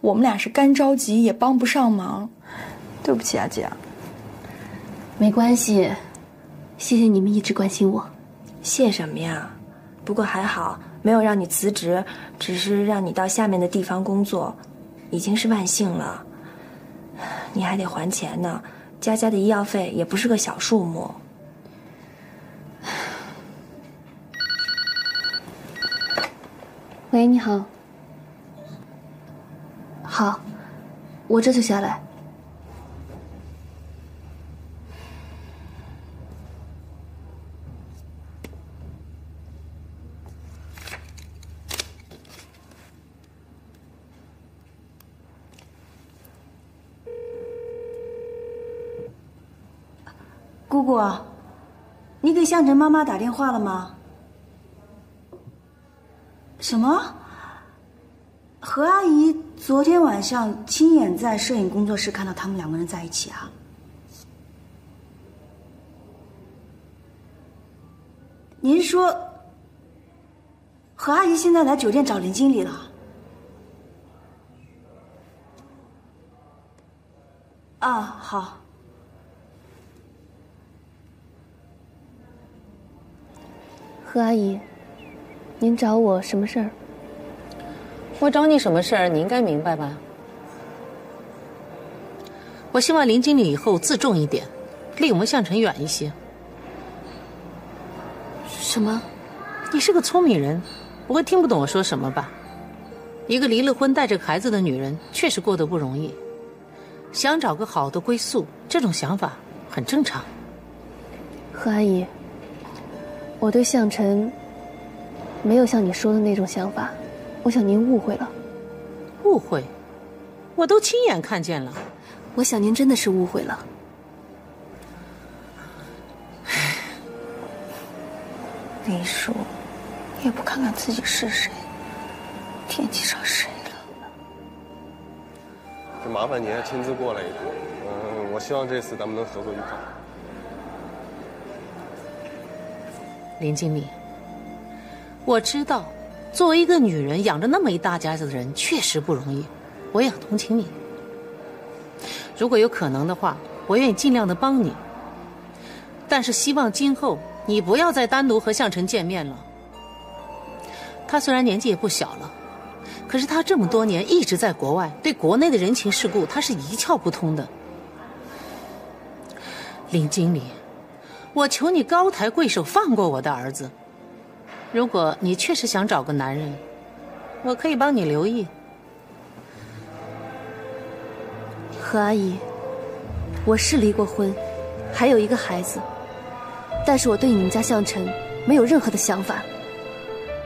我们俩是干着急也帮不上忙，对不起啊，姐。没关系，谢谢你们一直关心我。谢什么呀？不过还好没有让你辞职，只是让你到下面的地方工作，已经是万幸了。你还得还钱呢，佳佳的医药费也不是个小数目。喂，你好。好，我这就下来。姑姑，你给向晨妈妈打电话了吗？什么？何阿姨昨天晚上亲眼在摄影工作室看到他们两个人在一起啊？您说，何阿姨现在来酒店找林经理了？啊，好。何阿姨，您找我什么事儿？我找你什么事儿，你应该明白吧？我希望林经理以后自重一点，离我们向晨远一些。什么？你是个聪明人，不会听不懂我说什么吧？一个离了婚带着孩子的女人，确实过得不容易，想找个好的归宿，这种想法很正常。何阿姨，我对向晨没有像你说的那种想法，我想您误会了。误会？我都亲眼看见了。我想您真的是误会了。林叔，也不看看自己是谁，惦记上谁了？就麻烦您亲自过来一趟。嗯，我希望这次咱们能合作愉快。林经理，我知道，作为一个女人养着那么一大家子的人确实不容易，我也很同情你。如果有可能的话，我愿意尽量的帮你，但是希望今后你不要再单独和向晨见面了。他虽然年纪也不小了，可是他这么多年一直在国外，对国内的人情世故他是一窍不通的。林经理，我求你高抬贵手，放过我的儿子。如果你确实想找个男人，我可以帮你留意。何阿姨，我是离过婚，还有一个孩子，但是我对你们家向晨没有任何的想法。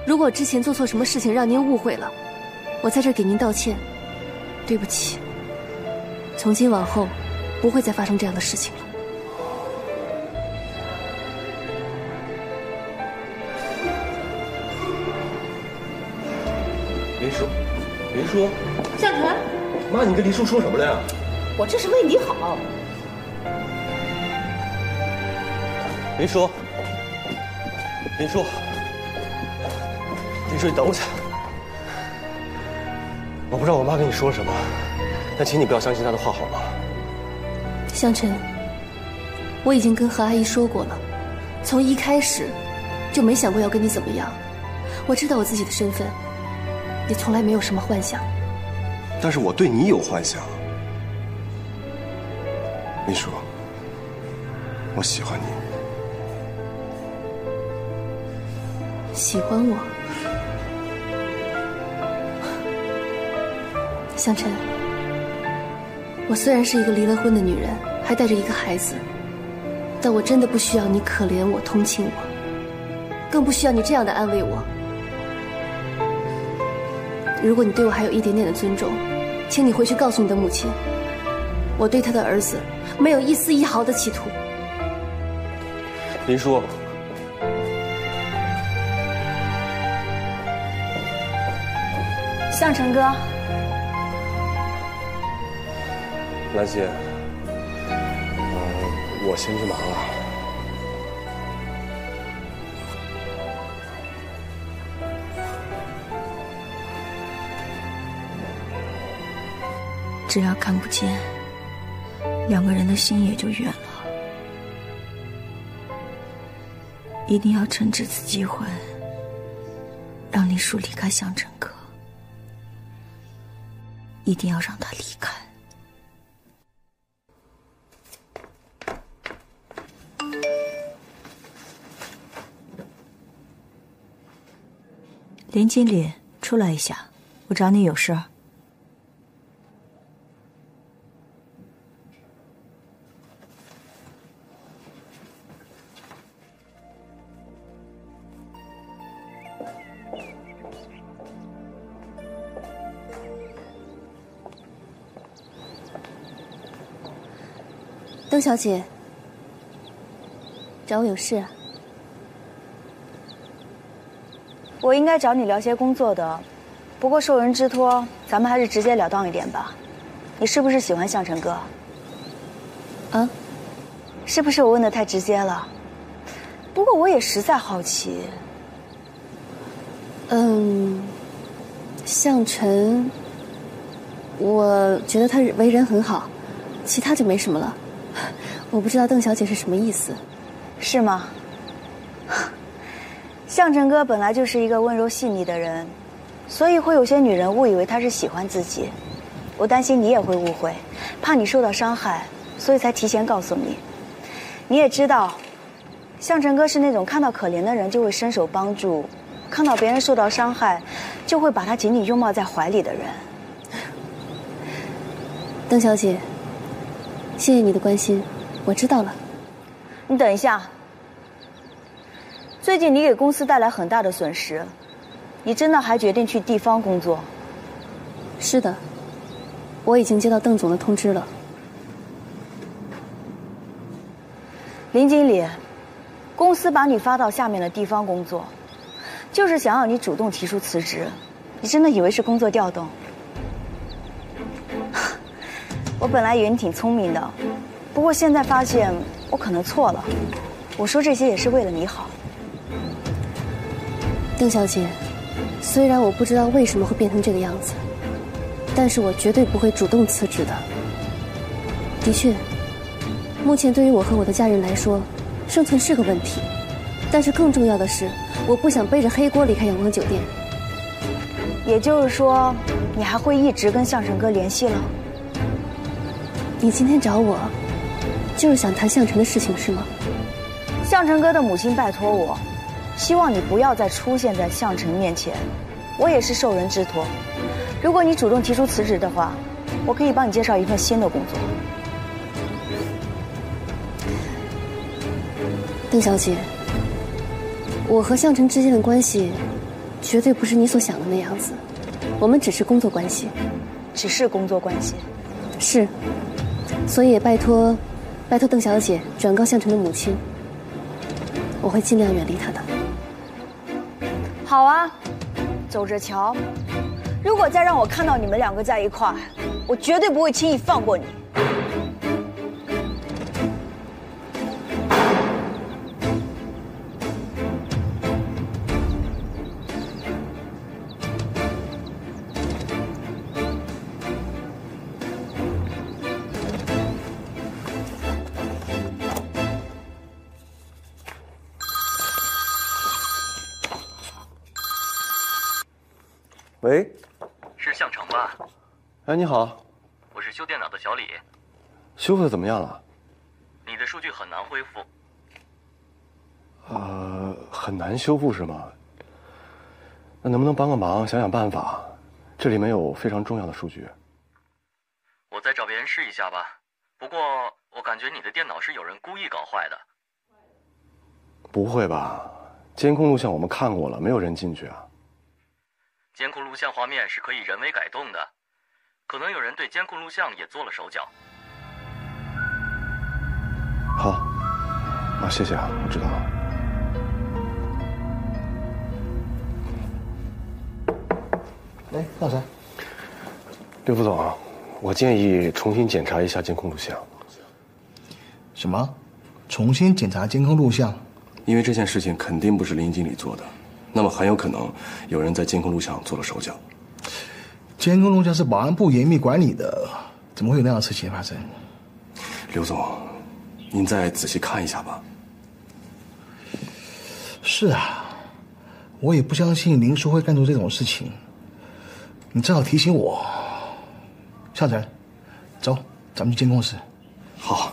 如果我之前做错什么事情让您误会了，我在这儿给您道歉，对不起。从今往后，不会再发生这样的事情了。林叔，林叔，向晨，妈，你跟林叔说什么了呀？我这是为你好。林叔，林叔，林叔，你等我一下。我不知道我妈跟你说什么，但请你不要相信她的话，好吗？向晨，我已经跟何阿姨说过了，从一开始就没想过要跟你怎么样。我知道我自己的身份，也从来没有什么幻想。但是我对你有幻想，秘书，我喜欢你。喜欢我？香尘，我虽然是一个离了婚的女人，还带着一个孩子，但我真的不需要你可怜我、同情我，更不需要你这样的安慰我。如果你对我还有一点点的尊重，请你回去告诉你的母亲，我对她的儿子没有一丝一毫的企图。林叔，向晨哥。兰姐，呃，我先去忙了。 只要看不见，两个人的心也就远了。一定要趁这次机会，让林叔离开向晨哥。一定要让他离开。林经理，出来一下，我找你有事儿。 邓小姐，找我有事啊？我应该找你聊些工作的，不过受人之托，咱们还是直截了当一点吧。你是不是喜欢向晨哥？啊？是不是我问的太直接了？不过我也实在好奇。嗯，向晨，我觉得他为人很好，其他就没什么了。 我不知道邓小姐是什么意思，是吗？向晨哥本来就是一个温柔细腻的人，所以会有些女人误以为他是喜欢自己。我担心你也会误会，怕你受到伤害，所以才提前告诉你。你也知道，向晨哥是那种看到可怜的人就会伸手帮助，看到别人受到伤害，就会把他紧紧拥抱在怀里的人。邓小姐。 谢谢你的关心，我知道了。你等一下，最近你给公司带来很大的损失，你真的还决定去地方工作？是的，我已经接到邓总的通知了。林经理，公司把你发到下面的地方工作，就是想要你主动提出辞职，你真的以为是工作调动？ 我本来以为你挺聪明的，不过现在发现我可能错了。我说这些也是为了你好，邓小姐。虽然我不知道为什么会变成这个样子，但是我绝对不会主动辞职的。的确，目前对于我和我的家人来说，生存是个问题。但是更重要的是，我不想背着黑锅离开阳光酒店。也就是说，你还会一直跟向晨哥联系了？ 你今天找我，就是想谈向晨的事情是吗？向晨哥的母亲拜托我，希望你不要再出现在向晨面前。我也是受人之托，如果你主动提出辞职的话，我可以帮你介绍一份新的工作。邓小姐，我和向晨之间的关系，绝对不是你所想的那样子，我们只是工作关系，只是工作关系，是。 所以也拜托，拜托邓小姐转告向晨的母亲，我会尽量远离她的。好啊，走着瞧。如果再让我看到你们两个在一块，我绝对不会轻易放过你。喂，是向成吧？哎，你好，我是修电脑的小李。修复的怎么样了？你的数据很难恢复。呃，很难修复是吗？那能不能帮个忙，想想办法？这里面有非常重要的数据。我再找别人试一下吧。不过我感觉你的电脑是有人故意搞坏的。不会吧？监控录像我们看过了，没有人进去啊。 监控录像画面是可以人为改动的，可能有人对监控录像也做了手脚。好，啊，谢谢啊，我知道了。哎，那谁？刘副总，我建议重新检查一下监控录像。什么？重新检查监控录像？因为这件事情肯定不是林经理做的。 那么很有可能有人在监控录像做了手脚。监控录像是保安部严密管理的，怎么会有那样的事情发生？刘总，您再仔细看一下吧。是啊，我也不相信林叔会干出这种事情。你正好提醒我。向晨，走，咱们去监控室。好。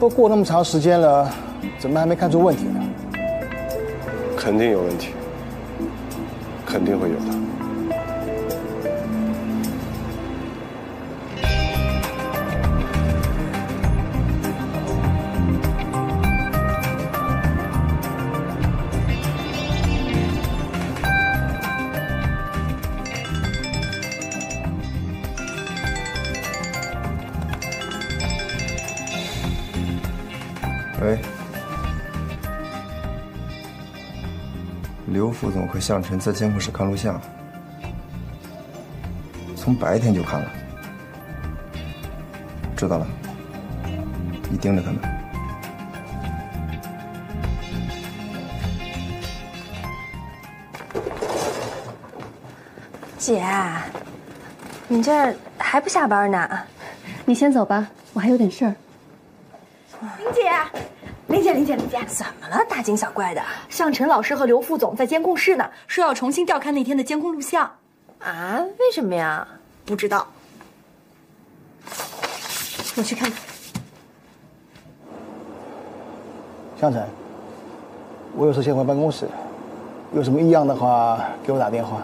都过那么长时间了，怎么还没看出问题呢？肯定有问题，肯定会有的。 喂，刘副总和向晨在监控室看录像，从白天就看了。知道了，你盯着他们。姐，你这还不下班呢？你先走吧，我还有点事儿。林姐。 林姐，林姐，林姐，怎么了？大惊小怪的。向晨老师和刘副总在监控室呢，说要重新调看那天的监控录像。啊？为什么呀？不知道。我去看看。向晨，我有事先回办公室，有什么异样的话给我打电话。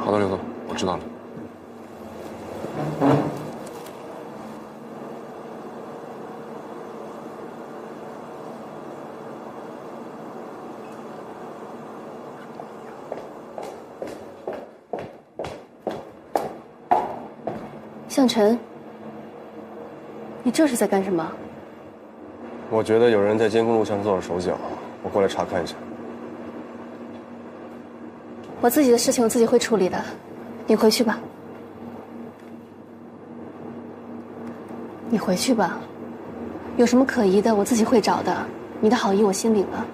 好的，刘总，我知道了。嗯 向晨，你这是在干什么？我觉得有人在监控录像做了手脚，我过来查看一下。我自己的事情我自己会处理的，你回去吧。你回去吧，有什么可疑的我自己会找的。你的好意我心领了。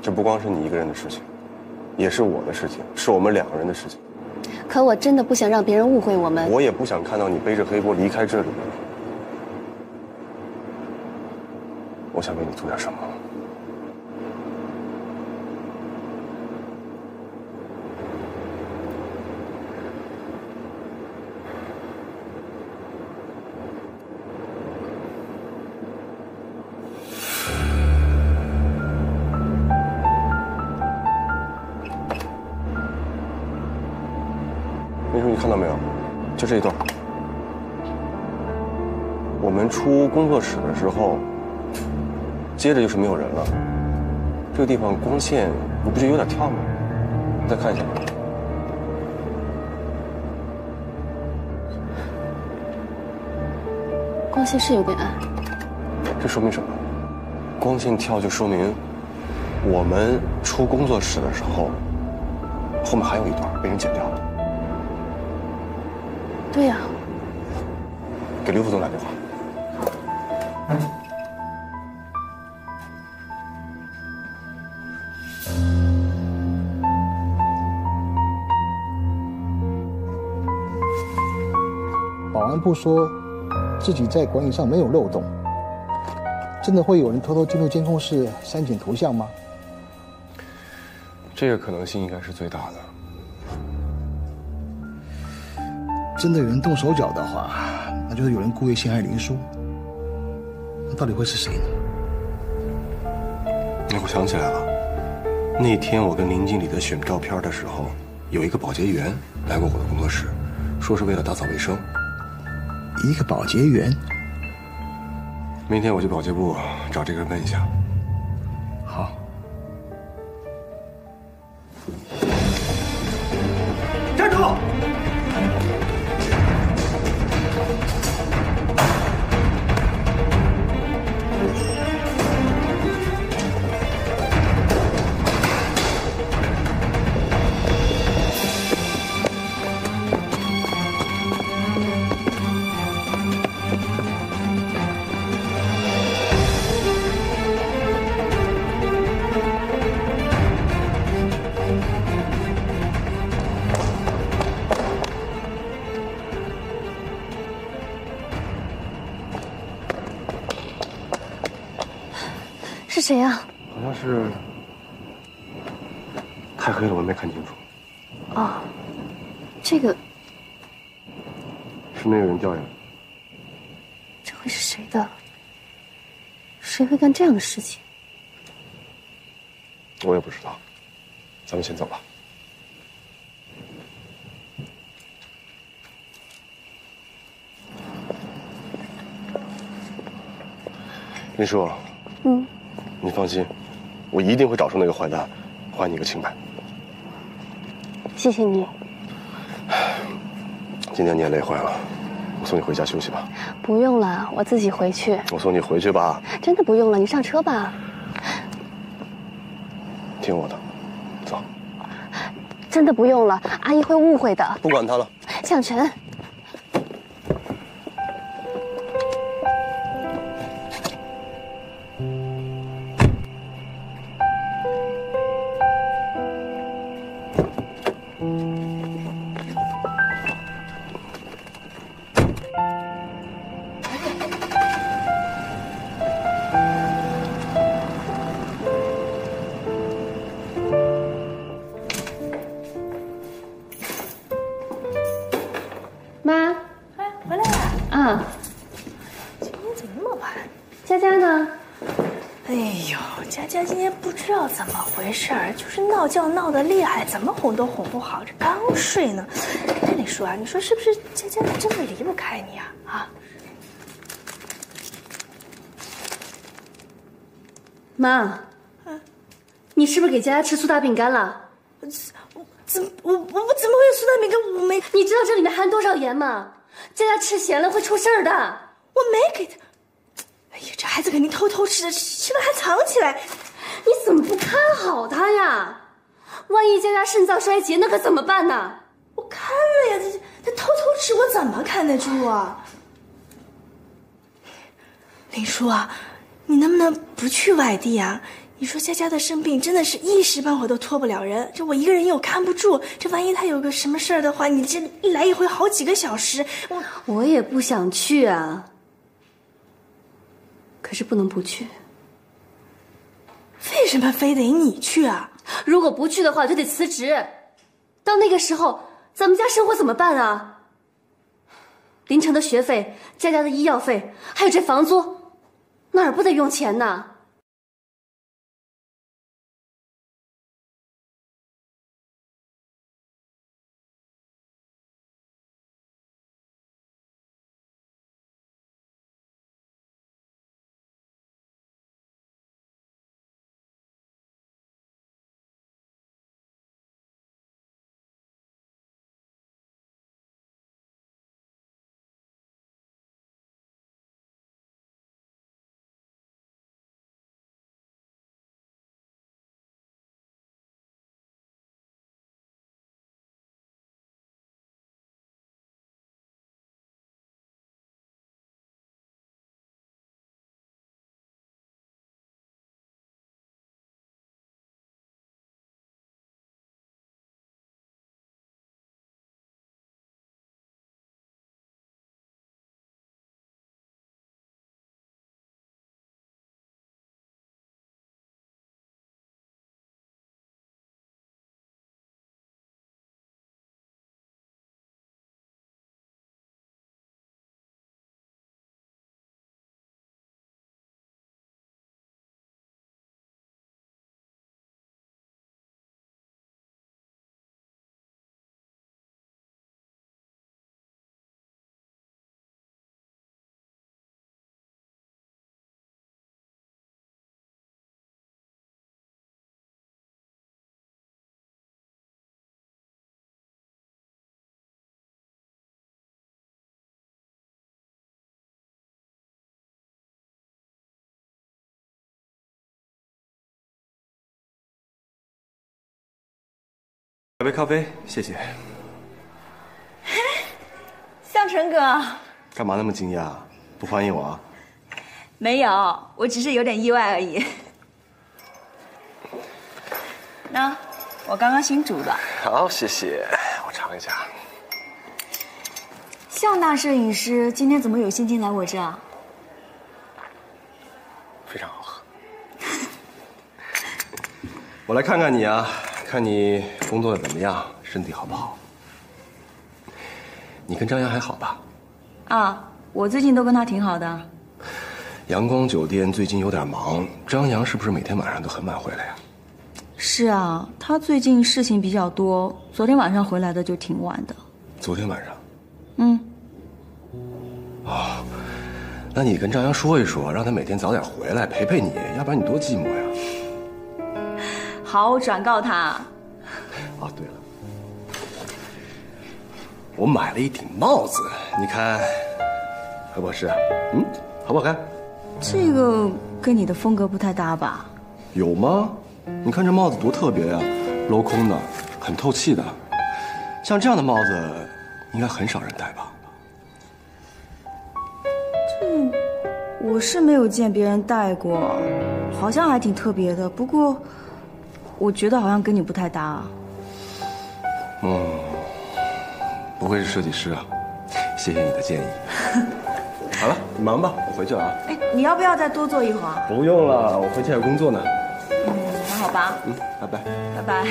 这不光是你一个人的事情，也是我的事情，是我们两个人的事情。 可我真的不想让别人误会我们。我也不想看到你背着黑锅离开这里。我想为你做点什么。看到没有？就这一段。我们出工作室的时候，接着就是没有人了。这个地方光线，你不觉得有点跳吗？你再看一下。光线是有点暗。这说明什么？光线跳就说明，我们出工作室的时候，后面还有一段被人剪掉了。对呀、啊。给刘副总打电话。嗯 保安部说，自己在管理上没有漏洞，真的会有人偷偷进入监控室删减图像吗？这个可能性应该是最大的。真的有人动手脚的话，那就是有人故意陷害林叔。那到底会是谁呢？哎，我想起来了，那天我跟林经理在选照片的时候，有一个保洁员来过我的工作室，说是为了打扫卫生。 一个保洁员。明天我去保洁部找这个人问一下。好。站住！是谁啊？好像是太黑了，我没看清楚。哦，这个是那个人掉下来的。这会是谁的？谁会干这样的事情？我也不知道。咱们先走吧。林叔。嗯。 你放心，我一定会找出那个坏蛋，还你一个清白。谢谢你。今天你也累坏了，我送你回家休息吧。不用了，我自己回去。我送你回去吧。真的不用了，你上车吧。听我的，走。真的不用了，阿姨会误会的。不管他了。向晨。 就是闹觉闹得厉害，怎么哄都哄不好，这刚睡呢。哎，李叔啊，你说是不是佳佳真的离不开你啊？啊，妈，嗯，你是不是给佳佳吃苏打饼干了？我怎我我我怎么会有苏打饼干？我没，你知道这里面含多少盐吗？佳佳吃咸了会出事儿的。我没给他。哎呀，这孩子肯定偷偷吃的，吃完还藏起来。 你怎么不看好他呀？万一佳佳肾脏衰竭，那可怎么办呢？我看了呀，他偷偷吃，我怎么看得住啊？林叔啊，你能不能不去外地啊？你说佳佳的生病真的是一时半会都拖不了人，这我一个人又看不住，这万一他有个什么事儿的话，你这一来一回好几个小时，我我也不想去啊，可是不能不去。 为什么非得你去啊？如果不去的话，就得辞职。到那个时候，咱们家生活怎么办啊？林晨的学费、佳佳的医药费，还有这房租，哪儿不得用钱呢？来杯咖啡，谢谢。向成哥，干嘛那么惊讶？不欢迎我啊？没有，我只是有点意外而已。那，我刚刚新煮的。好，谢谢，我尝一下。向大摄影师今天怎么有心情来我这啊？非常好喝。我来看看你啊。 看你工作的怎么样，身体好不好？你跟张扬还好吧？啊，我最近都跟他挺好的。阳光酒店最近有点忙，张扬是不是每天晚上都很晚回来呀？是啊，他最近事情比较多，昨天晚上回来的就挺晚的。昨天晚上？嗯。哦，那你跟张扬说一说，让他每天早点回来陪陪你，要不然你多寂寞呀。 好，我转告他。哦，对了，我买了一顶帽子，你看合不合适啊？嗯，好不好看？这个跟你的风格不太搭吧？有吗？你看这帽子多特别呀、啊，镂空的，很透气的。像这样的帽子，应该很少人戴吧？这我是没有见别人戴过，好像还挺特别的。不过。 我觉得好像跟你不太搭啊。嗯，不会是设计师啊？谢谢你的建议。好了，你忙吧，我回去了啊。哎，你要不要再多坐一会儿？不用了，我回去还有工作呢。嗯，那好吧。嗯，拜拜。拜拜。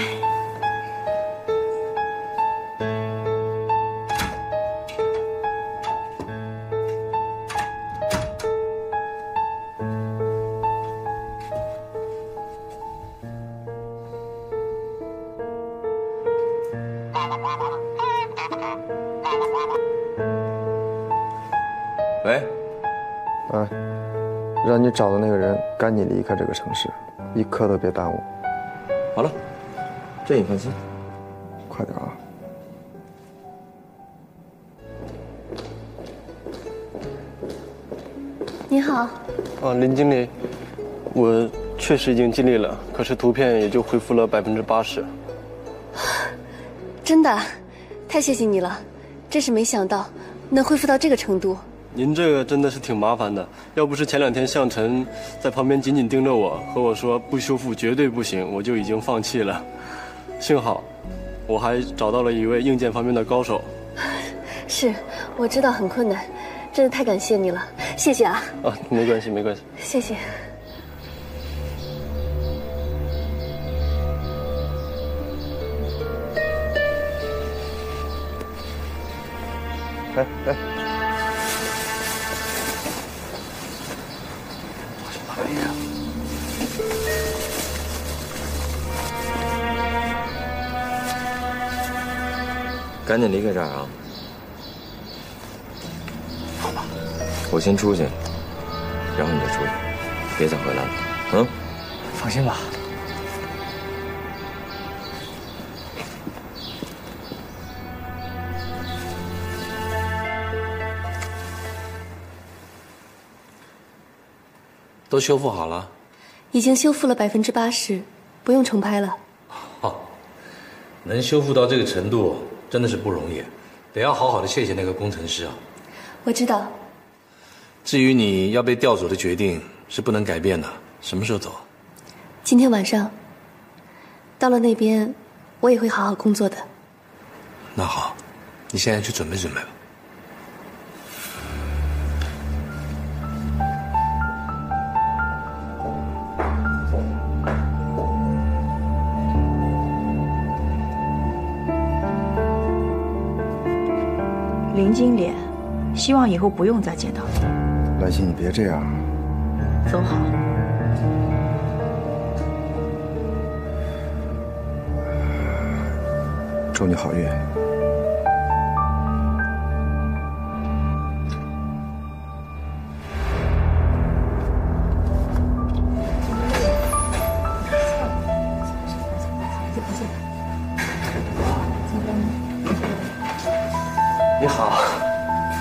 喂，哎，让你找的那个人赶紧离开这个城市，一刻都别耽误。好了，这你放心，快点啊！你好，啊，林经理，我确实已经尽力了，可是图片也就恢复了百分之八十。 真的，太谢谢你了，真是没想到能恢复到这个程度。您这个真的是挺麻烦的，要不是前两天向晨在旁边紧紧盯着我，和我说不修复绝对不行，我就已经放弃了。幸好，我还找到了一位硬件方面的高手。是，我知道很困难，真的太感谢你了，谢谢啊。啊，没关系，没关系。谢谢。 来来，我去拿杯呀。赶紧离开这儿啊！好吧，我先出去，然后你就出去，别再回来了。嗯，放心吧。 都修复好了，已经修复了百分之八十，不用重拍了。哦，能修复到这个程度真的是不容易，得要好好的谢谢那个工程师啊。我知道。至于你要被调走的决定是不能改变的，什么时候走？今天晚上。到了那边，我也会好好工作的。那好，你现在去准备准备吧。 林经理，希望以后不用再见到你。兰心，你别这样。走好。祝你好运。你好，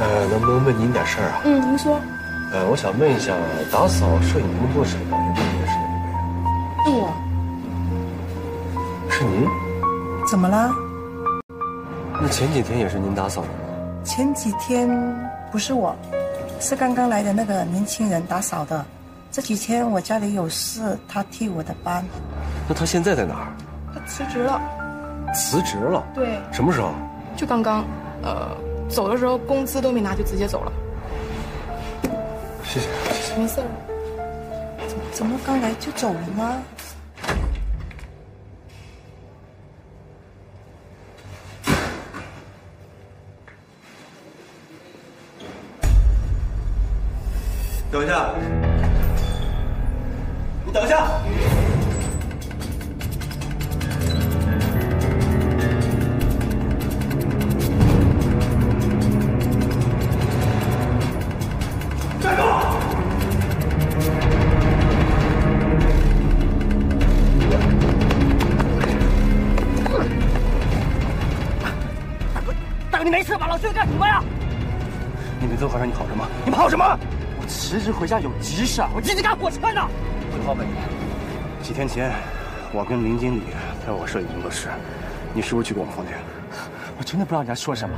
呃，能不能问您点事儿啊？嗯，您说。呃，我想问一下，打扫摄影工作室的导演，您是哪位啊？是我。是您？怎么啦？那前几天也是您打扫的吗？前几天不是我，是刚刚来的那个年轻人打扫的。这几天我家里有事，他替我的班。那他现在在哪儿？他辞职了。辞职了？对。什么时候？就刚刚，呃，走的时候工资都没拿就直接走了。谢谢。谢谢。没事儿。 怎么刚来就走了吗？等一下，你等一下！站住！ 你没事吧，老薛干什么呀？你没昨晚上你好什么？你们好什么？我辞职回家有急事，我急着赶火车呢。很好，本爷。几天前，我跟林经理在我摄影工作室，你是不是去过我们房间？我真的不知道你在说什么。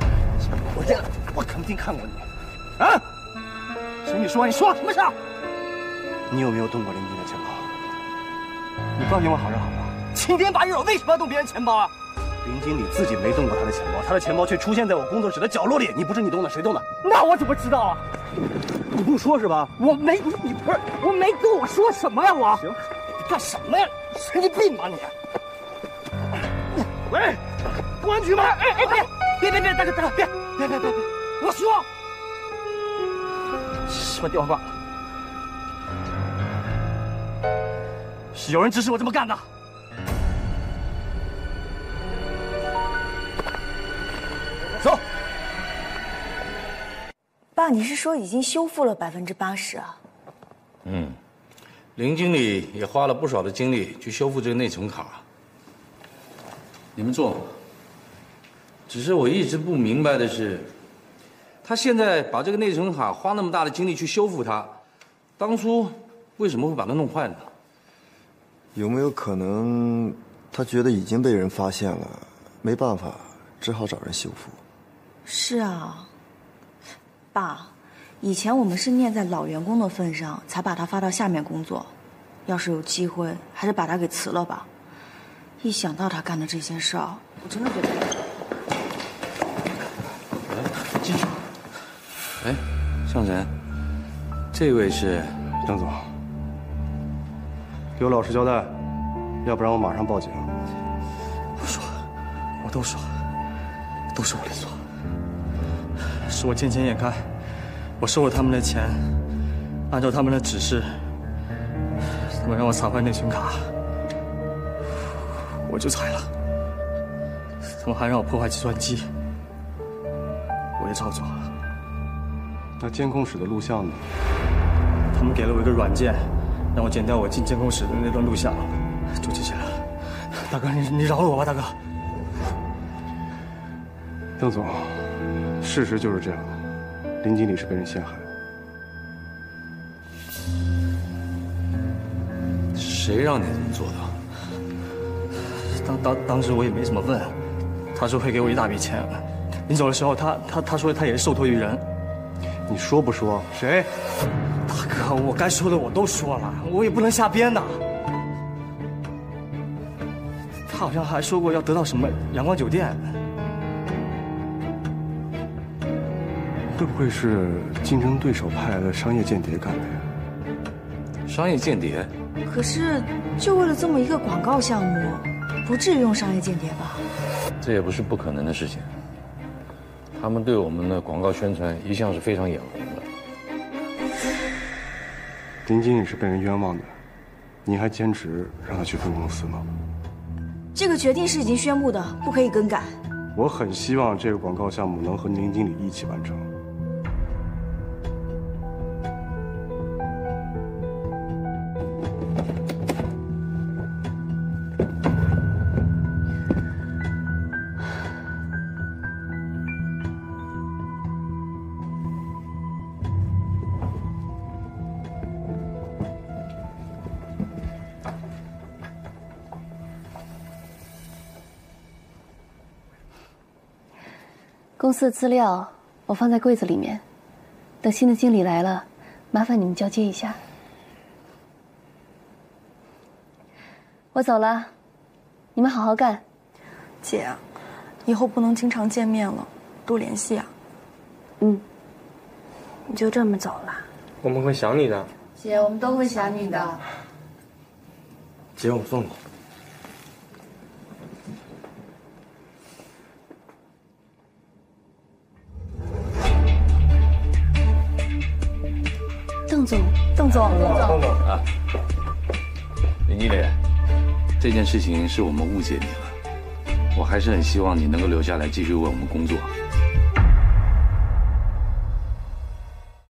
我见了，我肯定看过你。啊？请你说，你说什么事？你有没有动过林经理的钱包？你告诉我好人好吗？青天白日，我为什么要动别人钱包啊？ 林经理自己没动过他的钱包，他的钱包却出现在我工作室的角落里。你不是你动的，谁动的？那我怎么知道啊？你不说是吧？我没，不是你不是，我没跟我说什么呀、啊？我行，你干什么呀？神经病吧你！喂，公安局吗？哎哎别别别别，大哥大哥别别别别别！我说，把电话挂了。是有人指使我这么干的。 走，爸，你是说已经修复了百分之八十啊？嗯，林经理也花了不少的精力去修复这个内存卡。你们坐吧。只是我一直不明白的是，他现在把这个内存卡花那么大的精力去修复它，当初为什么会把它弄坏呢？有没有可能他觉得已经被人发现了，没办法，只好找人修复？ 是啊，爸，以前我们是念在老员工的份上，才把他发到下面工作。要是有机会，还是把他给辞了吧。一想到他干的这些事儿，我真的觉得……来，进去。哎，向晨，这位是张总。给我老实交代，要不然我马上报警。我说，我都说，都是我的错。 是我见钱眼开，我收了他们的钱，按照他们的指示，他们让我砸坏内存卡，我就拆了。他们还让我破坏计算机，我也照做了。那监控室的录像呢？他们给了我一个软件，让我剪掉我进监控室的那段录像，就这些了。大哥，你你饶了我吧，大哥。邓总。 事实就是这样，林经理是被人陷害。谁让你这么做的？当当当时我也没怎么问，他说会给我一大笔钱。临走的时候，他他他说他也是受托于人。你说不说？谁？大哥，我该说的我都说了，我也不能瞎编呐。他好像还说过要得到什么阳光酒店。 会不会是竞争对手派来的商业间谍干的呀？商业间谍？可是，就为了这么一个广告项目，不至于用商业间谍吧？这也不是不可能的事情。他们对我们的广告宣传一向是非常眼红的。林经理是被人冤枉的，您还坚持让他去分公司吗？这个决定是已经宣布的，不可以更改。我很希望这个广告项目能和林经理一起完成。公司的资料我放在柜子里面，等新的经理来了，麻烦你们交接一下。我走了，你们好好干。姐啊，以后不能经常见面了，多联系啊。嗯，你就这么走了？我们会想你的。姐，我们都会想你的。姐，我送你。 邓总，邓总，邓总啊，林经理，这件事情是我们误解你了，我还是很希望你能够留下来继续为我们工作。